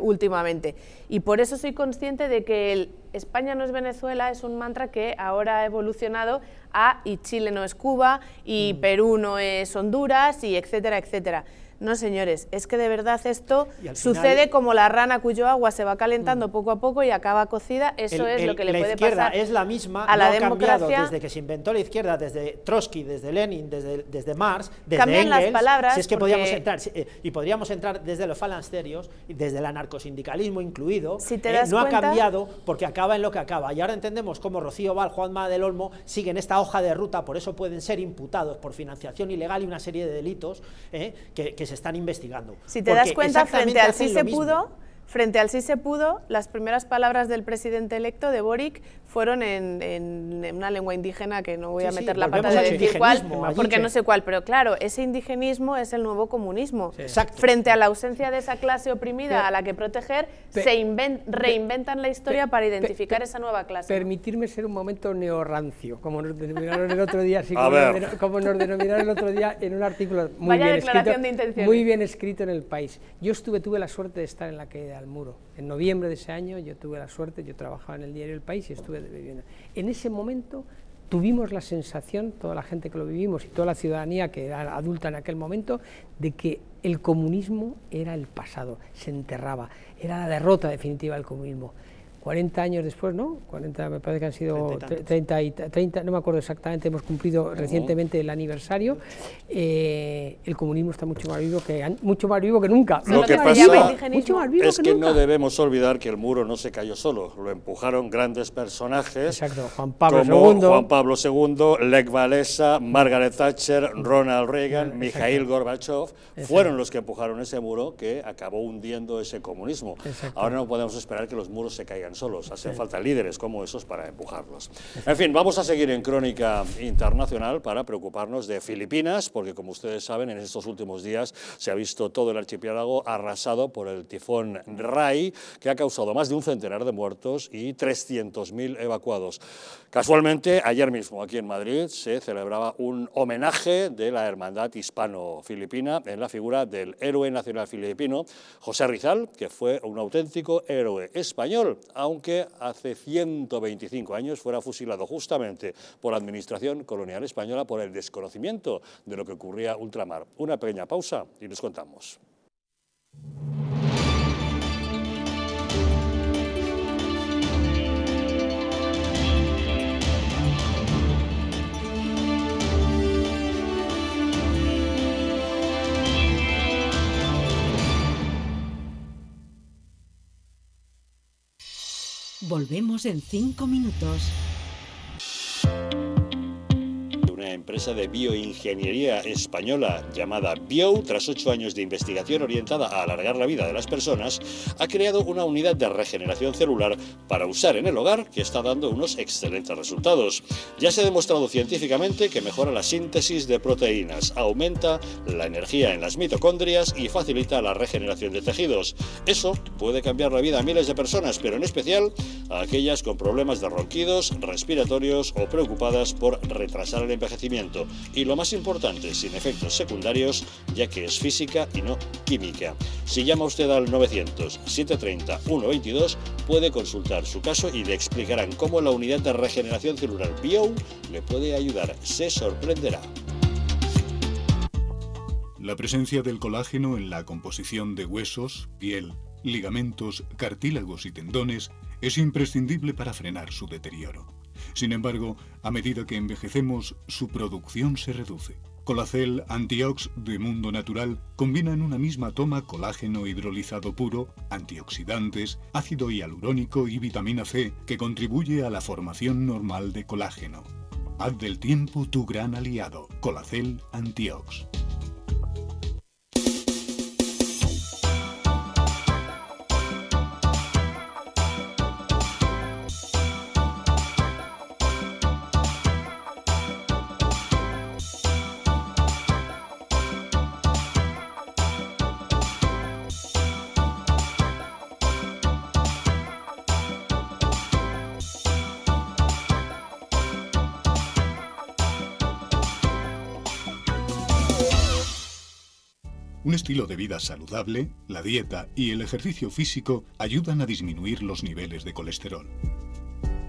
últimamente. Y por eso soy consciente de que el España no es Venezuela es un mantra que ahora ha evolucionado a y Chile no es Cuba, y Perú no es Honduras, y etcétera, etcétera. No, señores, es que de verdad esto sucede final, como la rana cuyo agua se va calentando poco a poco y acaba cocida. Eso es lo que le puede pasar a la izquierda. Es la misma, a la democracia. Cambiado desde que se inventó la izquierda, desde Trotsky, desde Lenin, desde Marx, desde Engels. Cambian las palabras. Si es que podríamos entrar, y podríamos entrar desde los falansterios, desde el anarcosindicalismo incluido. Si te das cuenta, ha cambiado porque acaba en lo que acaba. Y ahora entendemos cómo Rocío Val, Juanma del Olmo siguen esta hoja de ruta, por eso pueden ser imputados por financiación ilegal y una serie de delitos que se están investigando. Si te das cuenta, frente al sí se pudo, Frente al sí se pudo, las primeras palabras del presidente electo de Boric fueron en una lengua indígena que no voy a meter la pata de decir cuál, porque no sé cuál, pero claro, ese indigenismo es el nuevo comunismo. Sí. Exacto. Frente a la ausencia de esa clase oprimida a la que proteger, se reinventan la historia para identificar esa nueva clase. Permitirme ser un momento neorrancio, como nos denominaron el otro día, en un artículo muy bien escrito, en El País. Yo tuve la suerte de estar en la caída del muro. En noviembre de ese año yo tuve la suerte, yo trabajaba en el diario El País y estuve de vivienda. En ese momento tuvimos la sensación, toda la gente que lo vivimos y toda la ciudadanía que era adulta en aquel momento, de que el comunismo era el pasado, se enterraba, era la derrota definitiva del comunismo. 40 años después, ¿no? 40, me parece que han sido 30, no me acuerdo exactamente, hemos cumplido recientemente el aniversario. El comunismo está mucho más vivo que nunca. Lo que pasa es que no debemos olvidar que el muro no se cayó solo, lo empujaron grandes personajes. Exacto, Juan Pablo II, Lech Walesa, Margaret Thatcher, Ronald Reagan, Mikhail Gorbachev, fueron los que empujaron ese muro que acabó hundiendo ese comunismo. Exacto. Ahora no podemos esperar que los muros se caigan solos, hacen falta líderes como esos para empujarlos. En fin, vamos a seguir en Crónica Internacional para preocuparnos de Filipinas, porque como ustedes saben, en estos últimos días se ha visto todo el archipiélago arrasado por el tifón Rai, que ha causado más de un centenar de muertos y 300.000 evacuados. Casualmente, ayer mismo aquí en Madrid se celebraba un homenaje de la hermandad hispano-filipina en la figura del héroe nacional filipino José Rizal, que fue un auténtico héroe español, aunque hace 125 años fuera fusilado justamente por la administración colonial española por el desconocimiento de lo que ocurría ultramar. Una pequeña pausa y les contamos. Volvemos en 5 minutos. Empresa de bioingeniería española llamada Bio, tras 8 años de investigación orientada a alargar la vida de las personas, ha creado una unidad de regeneración celular para usar en el hogar que está dando unos excelentes resultados. Ya se ha demostrado científicamente que mejora la síntesis de proteínas, aumenta la energía en las mitocondrias y facilita la regeneración de tejidos. Eso puede cambiar la vida a miles de personas, pero en especial a aquellas con problemas de ronquidos, respiratorios o preocupadas por retrasar el envejecimiento. Y lo más importante, sin efectos secundarios, ya que es física y no química. Si llama usted al 900 730 122, puede consultar su caso y le explicarán cómo la unidad de regeneración celular Bio le puede ayudar. Se sorprenderá. La presencia del colágeno en la composición de huesos, piel, ligamentos, cartílagos y tendones es imprescindible para frenar su deterioro. Sin embargo, a medida que envejecemos, su producción se reduce. Colacel Antiox de Mundo Natural combina en una misma toma colágeno hidrolizado puro, antioxidantes, ácido hialurónico y vitamina C, que contribuye a la formación normal de colágeno. Haz del tiempo tu gran aliado, Colacel Antiox. Un estilo de vida saludable, la dieta y el ejercicio físico ayudan a disminuir los niveles de colesterol.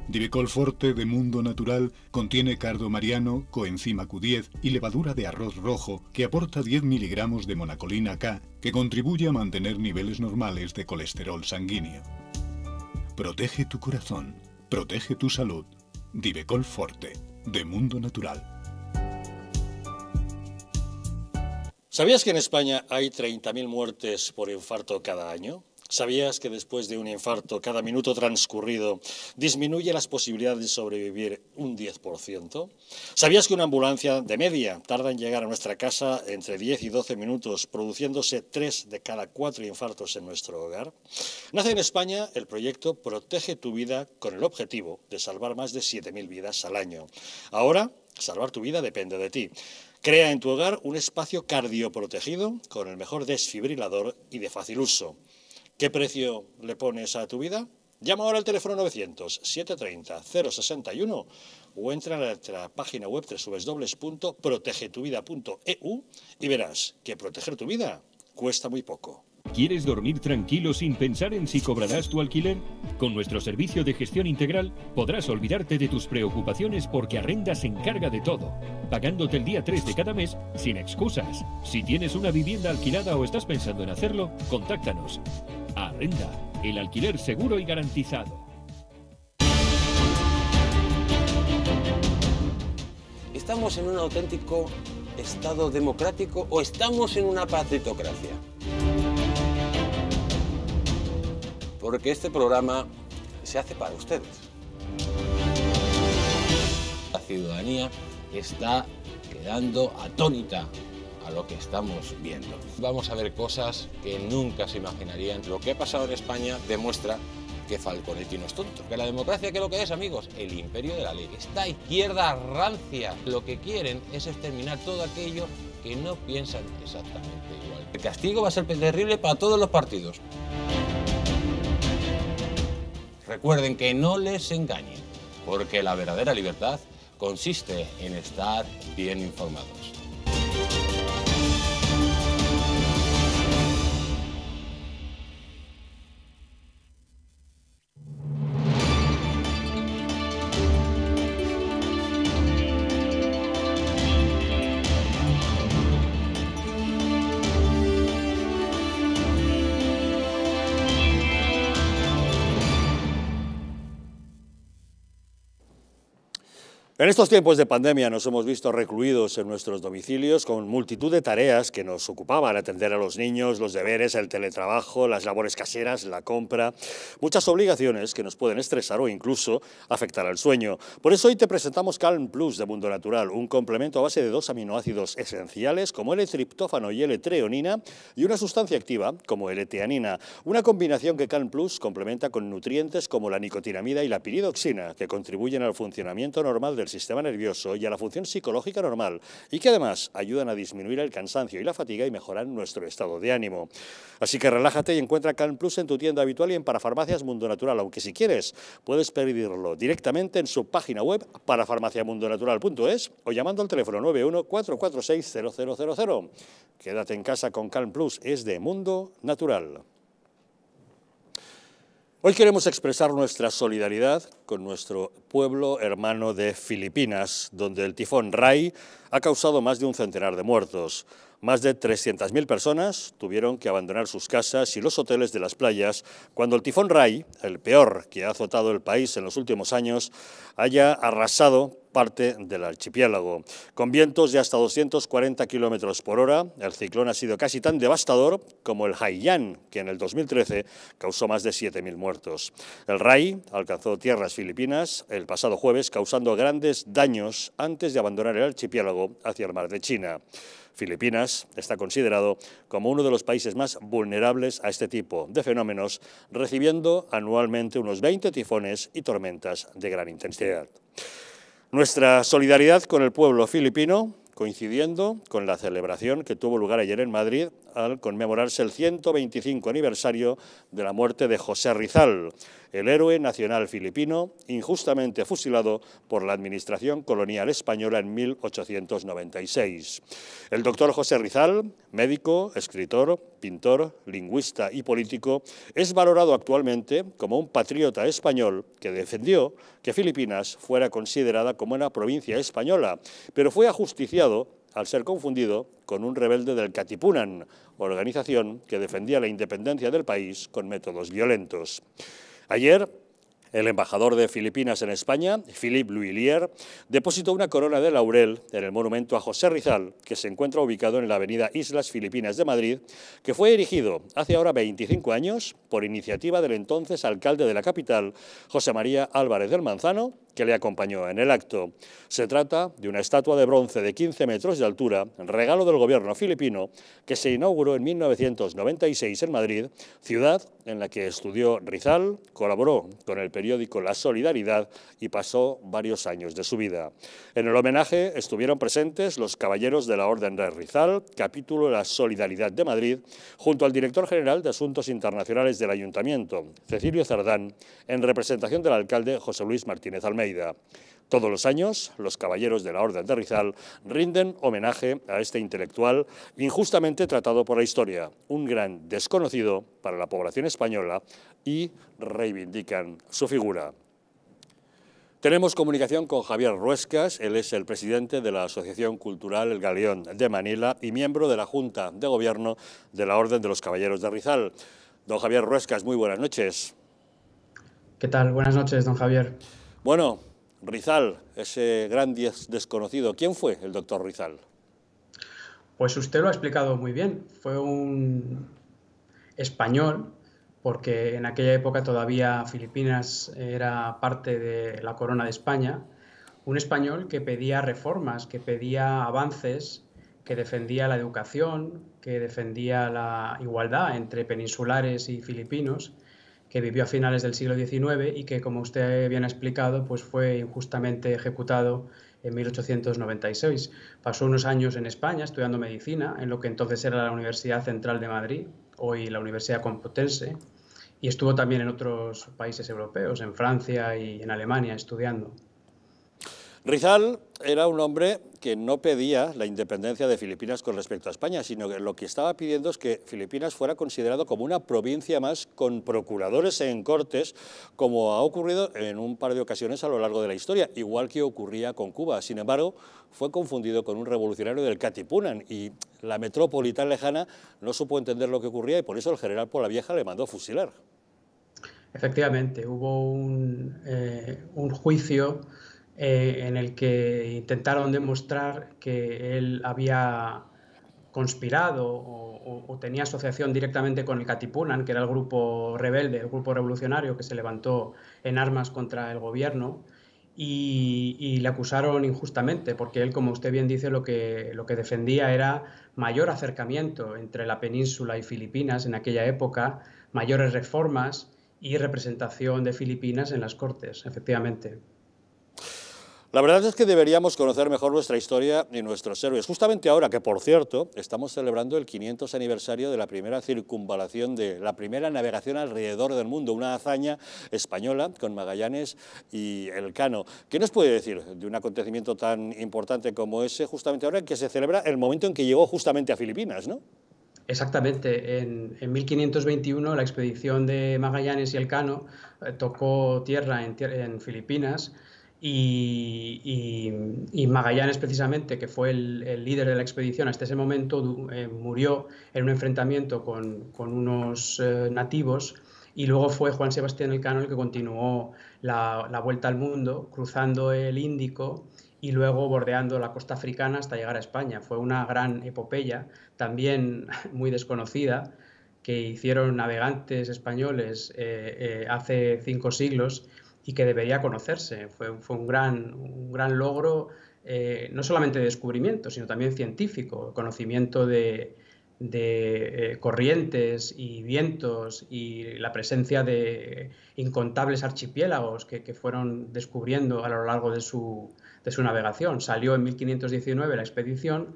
Divecol Forte de Mundo Natural contiene cardo mariano, coenzima Q10 y levadura de arroz rojo, que aporta 10 miligramos de monacolina K, que contribuye a mantener niveles normales de colesterol sanguíneo. Protege tu corazón, protege tu salud. Divecol Forte de Mundo Natural. ¿Sabías que en España hay 30.000 muertes por infarto cada año? ¿Sabías que después de un infarto cada minuto transcurrido disminuye las posibilidades de sobrevivir un 10%? ¿Sabías que una ambulancia de media tarda en llegar a nuestra casa entre 10 y 12 minutos, produciéndose 3 de cada 4 infartos en nuestro hogar? Nace en España el proyecto Protege tu Vida con el objetivo de salvar más de 7.000 vidas al año. Ahora, salvar tu vida depende de ti. Crea en tu hogar un espacio cardioprotegido con el mejor desfibrilador y de fácil uso. ¿Qué precio le pones a tu vida? Llama ahora al teléfono 900-730-061 o entra a nuestra página web www.protegetuvida.eu y verás que proteger tu vida cuesta muy poco. ¿Quieres dormir tranquilo sin pensar en si cobrarás tu alquiler? Con nuestro servicio de gestión integral podrás olvidarte de tus preocupaciones porque Arrenda se encarga de todo, pagándote el día 3 de cada mes sin excusas. Si tienes una vivienda alquilada o estás pensando en hacerlo, contáctanos. Arrenda, el alquiler seguro y garantizado. ¿Estamos en un auténtico Estado democrático o estamos en una patritocracia? Porque este programa se hace para ustedes. La ciudadanía está quedando atónita a lo que estamos viendo. Vamos a ver cosas que nunca se imaginarían. Lo que ha pasado en España demuestra que Falconetti no es tonto. Que la democracia, ¿qué es lo que es, amigos? El imperio de la ley. Esta izquierda rancia, lo que quieren es exterminar todo aquello que no piensan exactamente igual. El castigo va a ser terrible para todos los partidos. Recuerden que no les engañen, porque la verdadera libertad consiste en estar bien informados. En estos tiempos de pandemia nos hemos visto recluidos en nuestros domicilios con multitud de tareas que nos ocupaban: atender a los niños, los deberes, el teletrabajo, las labores caseras, la compra, muchas obligaciones que nos pueden estresar o incluso afectar al sueño. Por eso hoy te presentamos Calm Plus de Mundo Natural, un complemento a base de 2 aminoácidos esenciales como L-triptófano y L-treonina y una sustancia activa como L-teanina, una combinación que Calm Plus complementa con nutrientes como la nicotinamida y la piridoxina que contribuyen al funcionamiento normal del sistema nervioso y a la función psicológica normal y que además ayudan a disminuir el cansancio y la fatiga y mejoran nuestro estado de ánimo. Así que relájate y encuentra Calm Plus en tu tienda habitual y en Parafarmacias Mundo Natural, aunque si quieres puedes pedirlo directamente en su página web parafarmaciamundonatural.es o llamando al teléfono 914460000. Quédate en casa con Calm Plus, es de Mundo Natural. Hoy queremos expresar nuestra solidaridad con nuestro pueblo hermano de Filipinas, donde el tifón Rai ha causado más de un centenar de muertos. Más de 300.000 personas tuvieron que abandonar sus casas y los hoteles de las playas cuando el tifón Rai, el peor que ha azotado el país en los últimos años, haya arrasado parte del archipiélago. Con vientos de hasta 240 kilómetros por hora, el ciclón ha sido casi tan devastador como el Haiyan, que en el 2013 causó más de 7.000 muertos. El Rai alcanzó tierras filipinas el pasado jueves, causando grandes daños antes de abandonar el archipiélago hacia el mar de China. Filipinas está considerado como uno de los países más vulnerables a este tipo de fenómenos, recibiendo anualmente unos 20 tifones y tormentas de gran intensidad. Nuestra solidaridad con el pueblo filipino, coincidiendo con la celebración que tuvo lugar ayer en Madrid al conmemorarse el 125 aniversario de la muerte de José Rizal, el héroe nacional filipino injustamente fusilado por la administración colonial española en 1896. El doctor José Rizal, médico, escritor, pintor, lingüista y político, es valorado actualmente como un patriota español que defendió que Filipinas fuera considerada como una provincia española, pero fue ajusticiado al ser confundido con un rebelde del Katipunan, organización que defendía la independencia del país con métodos violentos. Ayer, El embajador de Filipinas en España, Philippe L'Huillier, depositó una corona de laurel en el monumento a José Rizal, que se encuentra ubicado en la avenida Islas Filipinas de Madrid, que fue erigido hace ahora 25 años por iniciativa del entonces alcalde de la capital, José María Álvarez del Manzano, que le acompañó en el acto. Se trata de una estatua de bronce de 15 metros de altura, regalo del gobierno filipino, que se inauguró en 1996 en Madrid, ciudad en la que estudió Rizal, colaboró con el periódico La Solidaridad y pasó varios años de su vida. En el homenaje estuvieron presentes los caballeros de la Orden de Rizal, capítulo La Solidaridad de Madrid, junto al director general de Asuntos Internacionales del Ayuntamiento, Cecilio Cerdán, en representación del alcalde José Luis Martínez Almeida. Todos los años, los caballeros de la Orden de Rizal rinden homenaje a este intelectual injustamente tratado por la historia, un gran desconocido para la población española, y reivindican su figura. Tenemos comunicación con Javier Ruescas, él es el presidente de la Asociación Cultural El Galeón de Manila y miembro de la Junta de Gobierno de la Orden de los Caballeros de Rizal. Don Javier Ruescas, muy buenas noches. ¿Qué tal? Buenas noches, don Javier. Bueno, Rizal, ese gran desconocido, ¿quién fue el doctor Rizal? Pues usted lo ha explicado muy bien. Fue un español, porque en aquella época todavía Filipinas era parte de la corona de España, un español que pedía reformas, que pedía avances, que defendía la educación, que defendía la igualdad entre peninsulares y filipinos, que vivió a finales del siglo XIX y que, como usted bien ha explicado, pues fue injustamente ejecutado en 1896. Pasó unos años en España estudiando medicina, en lo que entonces era la Universidad Central de Madrid, hoy la Universidad Complutense, y estuvo también en otros países europeos, en Francia y en Alemania, estudiando. Rizal era un hombre que no pedía la independencia de Filipinas con respecto a España, sino que lo que estaba pidiendo es que Filipinas fuera considerado como una provincia más con procuradores en cortes, como ha ocurrido en un par de ocasiones a lo largo de la historia, igual que ocurría con Cuba. Sin embargo, fue confundido con un revolucionario del Katipunan y la metrópoli tan lejana no supo entender lo que ocurría y por eso el general Polavieja le mandó a fusilar. Efectivamente, hubo un juicio en el que intentaron demostrar que él había conspirado o tenía asociación directamente con el Katipunan, que era el grupo rebelde, el grupo revolucionario que se levantó en armas contra el gobierno, y le acusaron injustamente, porque él, como usted bien dice, lo que defendía era mayor acercamiento entre la península y Filipinas en aquella época, mayores reformas y representación de Filipinas en las Cortes, efectivamente. La verdad es que deberíamos conocer mejor nuestra historia y nuestros héroes. Justamente ahora que, por cierto, estamos celebrando el 500 aniversario de la primera circunvalación, de la primera navegación alrededor del mundo, una hazaña española con Magallanes y Elcano. ¿Qué nos puede decir de un acontecimiento tan importante como ese justamente ahora que se celebra el momento en que llegó justamente a Filipinas, ¿no? Exactamente. En 1521 la expedición de Magallanes y Elcano tocó tierra en Filipinas. Y Magallanes, precisamente, que fue el líder de la expedición hasta ese momento, murió en un enfrentamiento con unos nativos, y luego fue Juan Sebastián Elcano el que continuó la vuelta al mundo, cruzando el Índico y luego bordeando la costa africana hasta llegar a España. Fue una gran epopeya, también muy desconocida, que hicieron navegantes españoles hace 5 siglos, y que debería conocerse. Fue un gran logro, no solamente de descubrimiento, sino también científico, conocimiento de corrientes y vientos y la presencia de incontables archipiélagos que fueron descubriendo a lo largo de su navegación. Salió en 1519 la expedición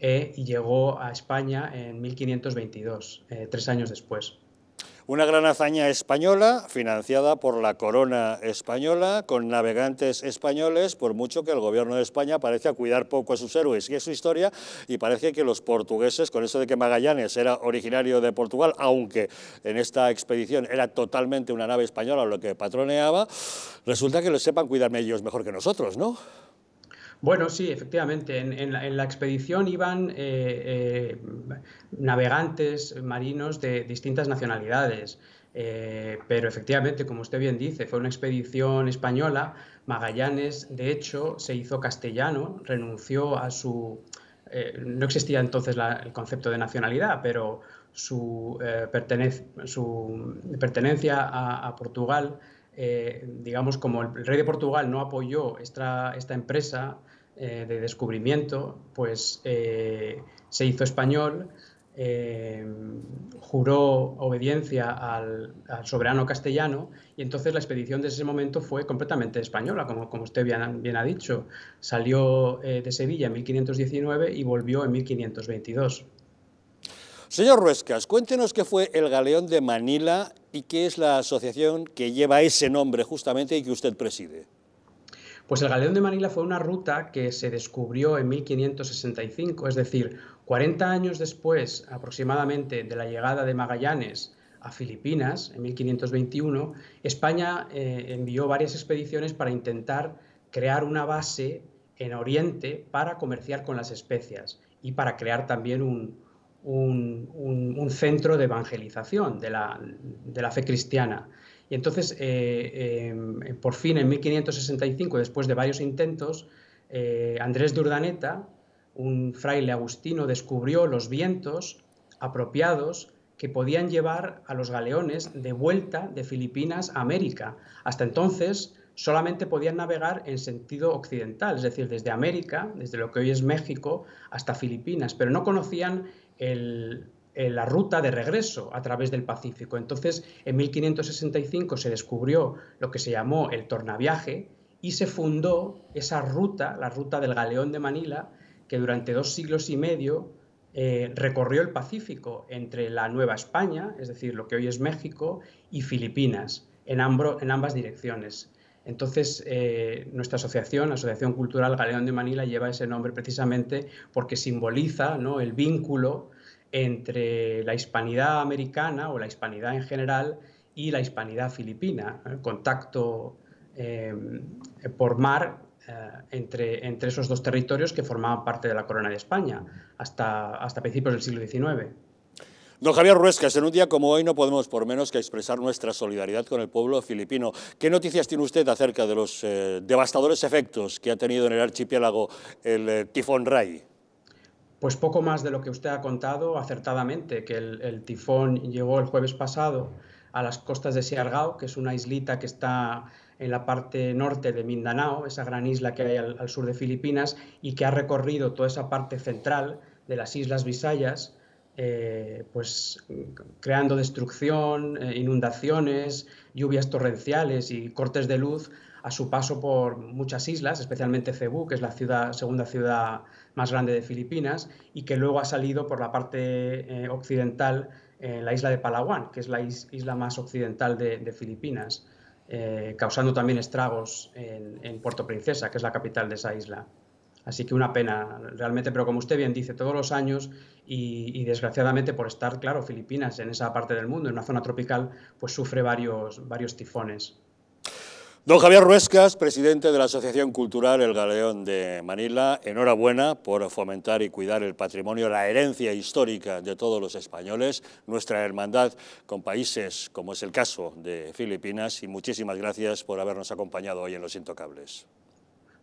y llegó a España en 1522, 3 años después. Una gran hazaña española, financiada por la corona española, con navegantes españoles, por mucho que el gobierno de España parece cuidar poco a sus héroes y a su historia, y parece que los portugueses, con eso de que Magallanes era originario de Portugal, aunque en esta expedición era totalmente una nave española lo que patroneaba, resulta que lo sepan cuidarme ellos mejor que nosotros, ¿no? Bueno, sí, efectivamente. En la expedición iban navegantes marinos de distintas nacionalidades. Pero efectivamente, como usted bien dice, fue una expedición española. Magallanes, de hecho, se hizo castellano, renunció a su... no existía entonces el concepto de nacionalidad, pero su pertenencia a Portugal, digamos, como el rey de Portugal no apoyó esta empresa de descubrimiento, pues se hizo español, juró obediencia al soberano castellano, y entonces la expedición de ese momento fue completamente española, como usted bien ha dicho. Salió de Sevilla en 1519 y volvió en 1522. Señor Ruescas, cuéntenos qué fue el Galeón de Manila y qué es la asociación que lleva ese nombre justamente y que usted preside. Pues el Galeón de Manila fue una ruta que se descubrió en 1565, es decir, 40 años después aproximadamente de la llegada de Magallanes a Filipinas, en 1521, España envió varias expediciones para intentar crear una base en Oriente para comerciar con las especias y para crear también un centro de evangelización de la fe cristiana. Y entonces, por fin, en 1565, después de varios intentos, Andrés de Urdaneta, un fraile agustino, descubrió los vientos apropiados que podían llevar a los galeones de vuelta de Filipinas a América. Hasta entonces, solamente podían navegar en sentido occidental, es decir, desde América, desde lo que hoy es México, hasta Filipinas, pero no conocían la ruta de regreso a través del Pacífico. Entonces, en 1565 se descubrió lo que se llamó el tornaviaje y se fundó esa ruta, la ruta del Galeón de Manila, que durante 2 siglos y medio recorrió el Pacífico entre la Nueva España, es decir, lo que hoy es México, y Filipinas, en ambas direcciones. Entonces, nuestra asociación, la Asociación Cultural Galeón de Manila, lleva ese nombre precisamente porque simboliza, ¿no?, el vínculo entre la hispanidad americana, o la hispanidad en general, y la hispanidad filipina, el contacto por mar entre esos dos territorios que formaban parte de la Corona de España hasta principios del siglo XIX. Don Javier Ruescas, en un día como hoy no podemos por menos que expresar nuestra solidaridad con el pueblo filipino. ¿Qué noticias tiene usted acerca de los devastadores efectos que ha tenido en el archipiélago el tifón Rai? Pues poco más de lo que usted ha contado acertadamente, que el tifón llegó el jueves pasado a las costas de Siargao, que es una islita que está en la parte norte de Mindanao, esa gran isla que hay al sur de Filipinas, y que ha recorrido toda esa parte central de las Islas Visayas, pues creando destrucción, inundaciones, lluvias torrenciales y cortes de luz a su paso por muchas islas, especialmente Cebú, que es la segunda ciudad más grande de Filipinas, y que luego ha salido por la parte occidental, la isla de Palawan, que es la isla más occidental de Filipinas, causando también estragos en Puerto Princesa, que es la capital de esa isla. Así que una pena, realmente, pero como usted bien dice, todos los años y desgraciadamente por estar, claro, Filipinas en esa parte del mundo, en una zona tropical, pues sufre varios tifones. Don Javier Ruescas, presidente de la Asociación Cultural El Galeón de Manila, enhorabuena por fomentar y cuidar el patrimonio, la herencia histórica de todos los españoles, nuestra hermandad con países como es el caso de Filipinas, y muchísimas gracias por habernos acompañado hoy en Los Intocables.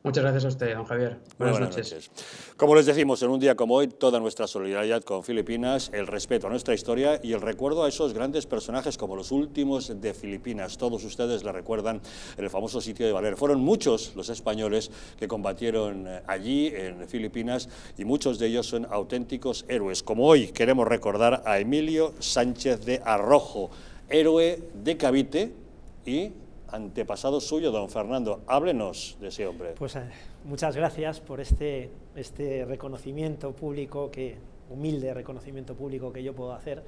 Muchas gracias a usted, don Javier. Buenas noches. Como les decimos, en un día como hoy, toda nuestra solidaridad con Filipinas, el respeto a nuestra historia y el recuerdo a esos grandes personajes como los últimos de Filipinas. Todos ustedes la recuerdan en el famoso sitio de Baler. Fueron muchos los españoles que combatieron allí, en Filipinas, y muchos de ellos son auténticos héroes. Como hoy queremos recordar a Emilio Sánchez de Arrojo, héroe de Cavite y antepasado suyo, don Fernando. Háblenos de ese hombre. Pues muchas gracias por este reconocimiento público, humilde reconocimiento público que yo puedo hacer,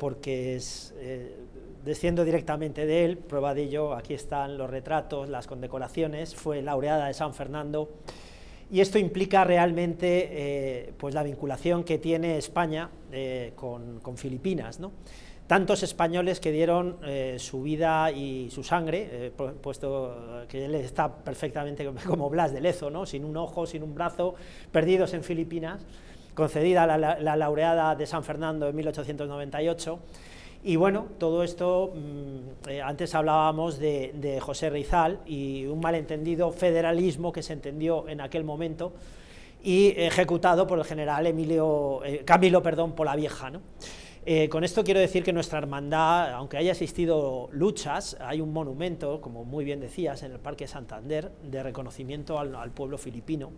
porque desciendo directamente de él. Prueba de ello, aquí están los retratos, las condecoraciones. Fue Laureada de San Fernando, y esto implica realmente pues la vinculación que tiene España con Filipinas, ¿no? Tantos españoles que dieron su vida y su sangre, puesto que él está perfectamente como Blas de Lezo, ¿no?, sin un ojo, sin un brazo, perdidos en Filipinas, concedida la Laureada de San Fernando en 1898, Y bueno, todo esto, antes hablábamos de José Rizal y un malentendido federalismo que se entendió en aquel momento y ejecutado por el general Camilo Polavieja, ¿no? Con esto quiero decir que nuestra hermandad, aunque haya existido luchas, hay un monumento, como muy bien decías, en el Parque Santander, de reconocimiento al pueblo filipino.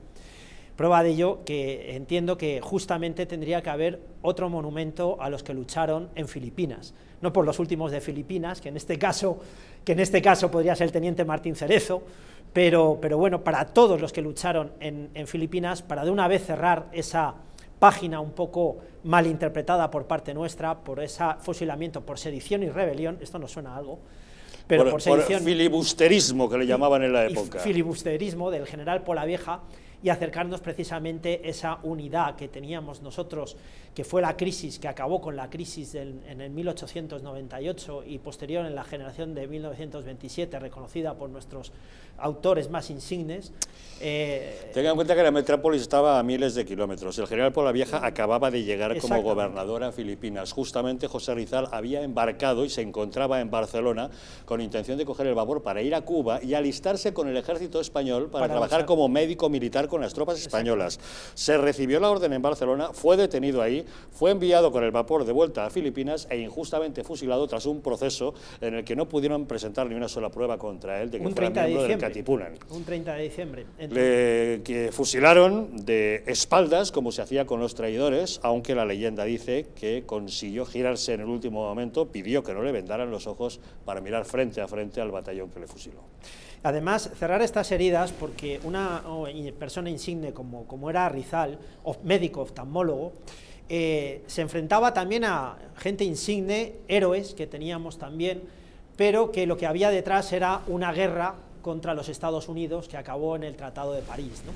Prueba de ello que entiendo que justamente tendría que haber otro monumento a los que lucharon en Filipinas, no por los últimos de Filipinas, que en este caso podría ser el teniente Martín Cerezo, pero bueno, para todos los que lucharon en Filipinas, para de una vez cerrar esa página un poco malinterpretada por parte nuestra, por ese fusilamiento, por sedición y rebelión, esto nos suena a algo, pero por sedición... Por filibusterismo, que le llamaban en la época. Filibusterismo del general Polavieja, y acercarnos precisamente esa unidad que teníamos nosotros, que fue la crisis, que acabó con la crisis en el 1898 y posterior en la generación de 1927, reconocida por nuestros autores más insignes. Tengan en cuenta que la metrópolis estaba a miles de kilómetros. El general Polavieja acababa de llegar como gobernador a Filipinas. Justamente José Rizal había embarcado y se encontraba en Barcelona con intención de coger el vapor para ir a Cuba y alistarse con el ejército español para trabajar como médico militar con las tropas españolas. Se recibió la orden en Barcelona, fue detenido ahí, fue enviado con el vapor de vuelta a Filipinas e injustamente fusilado tras un proceso en el que no pudieron presentar ni una sola prueba contra él de que fuera miembro del Katipunan. Un 30 de diciembre. Que fusilaron de espaldas, como se hacía con los traidores, aunque la leyenda dice que consiguió girarse en el último momento, pidió que no le vendaran los ojos para mirar frente a frente al batallón que le fusiló. Además, cerrar estas heridas, porque una persona insigne como era Rizal, médico oftalmólogo, se enfrentaba también a gente insigne, héroes que teníamos también, pero que lo que había detrás era una guerra contra los Estados Unidos que acabó en el Tratado de París, ¿no?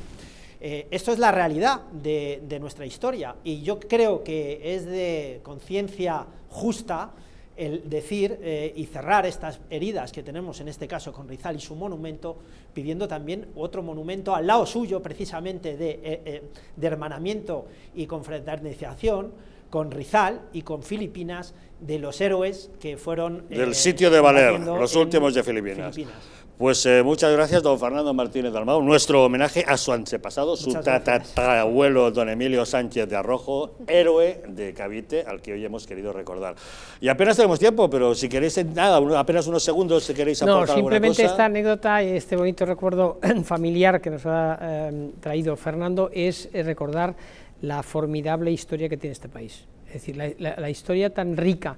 Esto es la realidad de nuestra historia, y yo creo que es de conciencia justa el decir y cerrar estas heridas que tenemos en este caso con Rizal y su monumento, pidiendo también otro monumento al lado suyo precisamente de hermanamiento y confraternización con Rizal y con Filipinas, de los héroes que fueron... Del sitio de Valer, los últimos de Filipinas. Pues muchas gracias, don Fernando Martínez Dalmau. Nuestro homenaje a su antepasado, su tatarabuelo, don Emilio Sánchez de Arrojo, héroe de Cavite, al que hoy hemos querido recordar. Y apenas tenemos tiempo, pero si queréis, apenas unos segundos, si queréis aportar alguna cosa. No, simplemente esta anécdota y este bonito recuerdo familiar que nos ha traído Fernando es recordar la formidable historia que tiene este país. Es decir, la historia tan rica,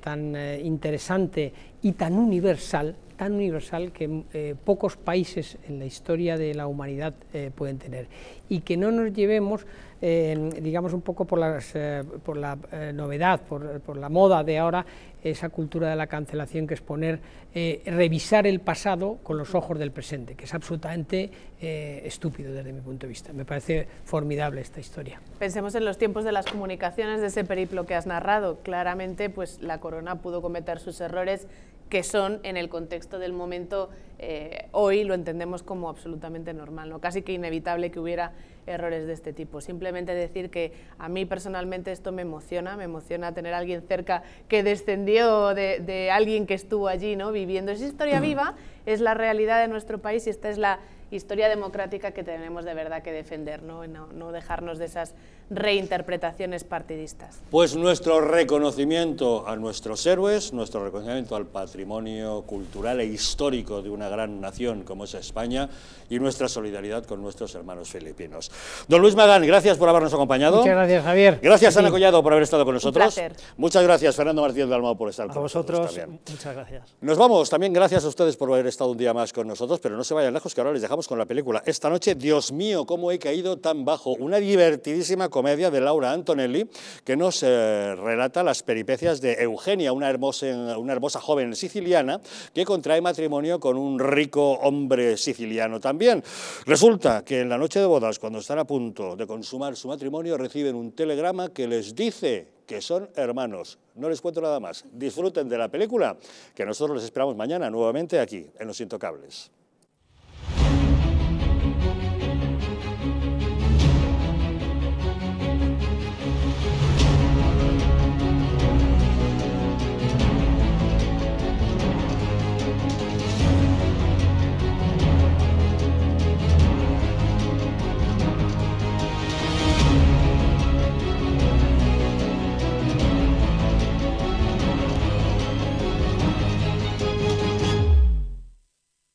tan interesante y tan universal que pocos países en la historia de la humanidad pueden tener, y que no nos llevemos, digamos, un poco por la novedad, por la moda de ahora, esa cultura de la cancelación que es poner, revisar el pasado con los ojos del presente, que es absolutamente estúpido desde mi punto de vista. Me parece formidable esta historia. Pensemos en los tiempos de las comunicaciones, de ese periplo que has narrado. Claramente, pues la corona pudo cometer sus errores, que son, en el contexto del momento, hoy lo entendemos como absolutamente normal, ¿no? Casi que inevitable que hubiera errores de este tipo. Simplemente decir que a mí personalmente esto me emociona tener a alguien cerca que descendió de alguien que estuvo allí, ¿no?, viviendo. Es historia viva, es la realidad de nuestro país y esta es la historia democrática que tenemos de verdad que defender, ¿no? No dejarnos de esas reinterpretaciones partidistas. Pues nuestro reconocimiento a nuestros héroes, nuestro reconocimiento al patrimonio cultural e histórico de una gran nación como es España, y nuestra solidaridad con nuestros hermanos filipinos. Don Luis Magán, gracias por habernos acompañado. Muchas gracias, Javier. Gracias, sí. Ana Collado, por haber estado con nosotros. Muchas gracias, Fernando Martínez Dalmau, por estar con nosotros. A vosotros, muchas gracias. Nos vamos, también gracias a ustedes por haber estado un día más con nosotros, pero no se vayan lejos, que ahora les dejamos con la película Esta noche, Dios mío, cómo he caído tan bajo, una divertidísima comedia de Laura Antonelli, que nos relata las peripecias de Eugenia, una hermosa joven siciliana que contrae matrimonio con un rico hombre siciliano también. Resulta que en la noche de bodas, cuando están a punto de consumar su matrimonio, reciben un telegrama que les dice que son hermanos. No les cuento nada más. Disfruten de la película, que nosotros les esperamos mañana nuevamente aquí en Los Intocables.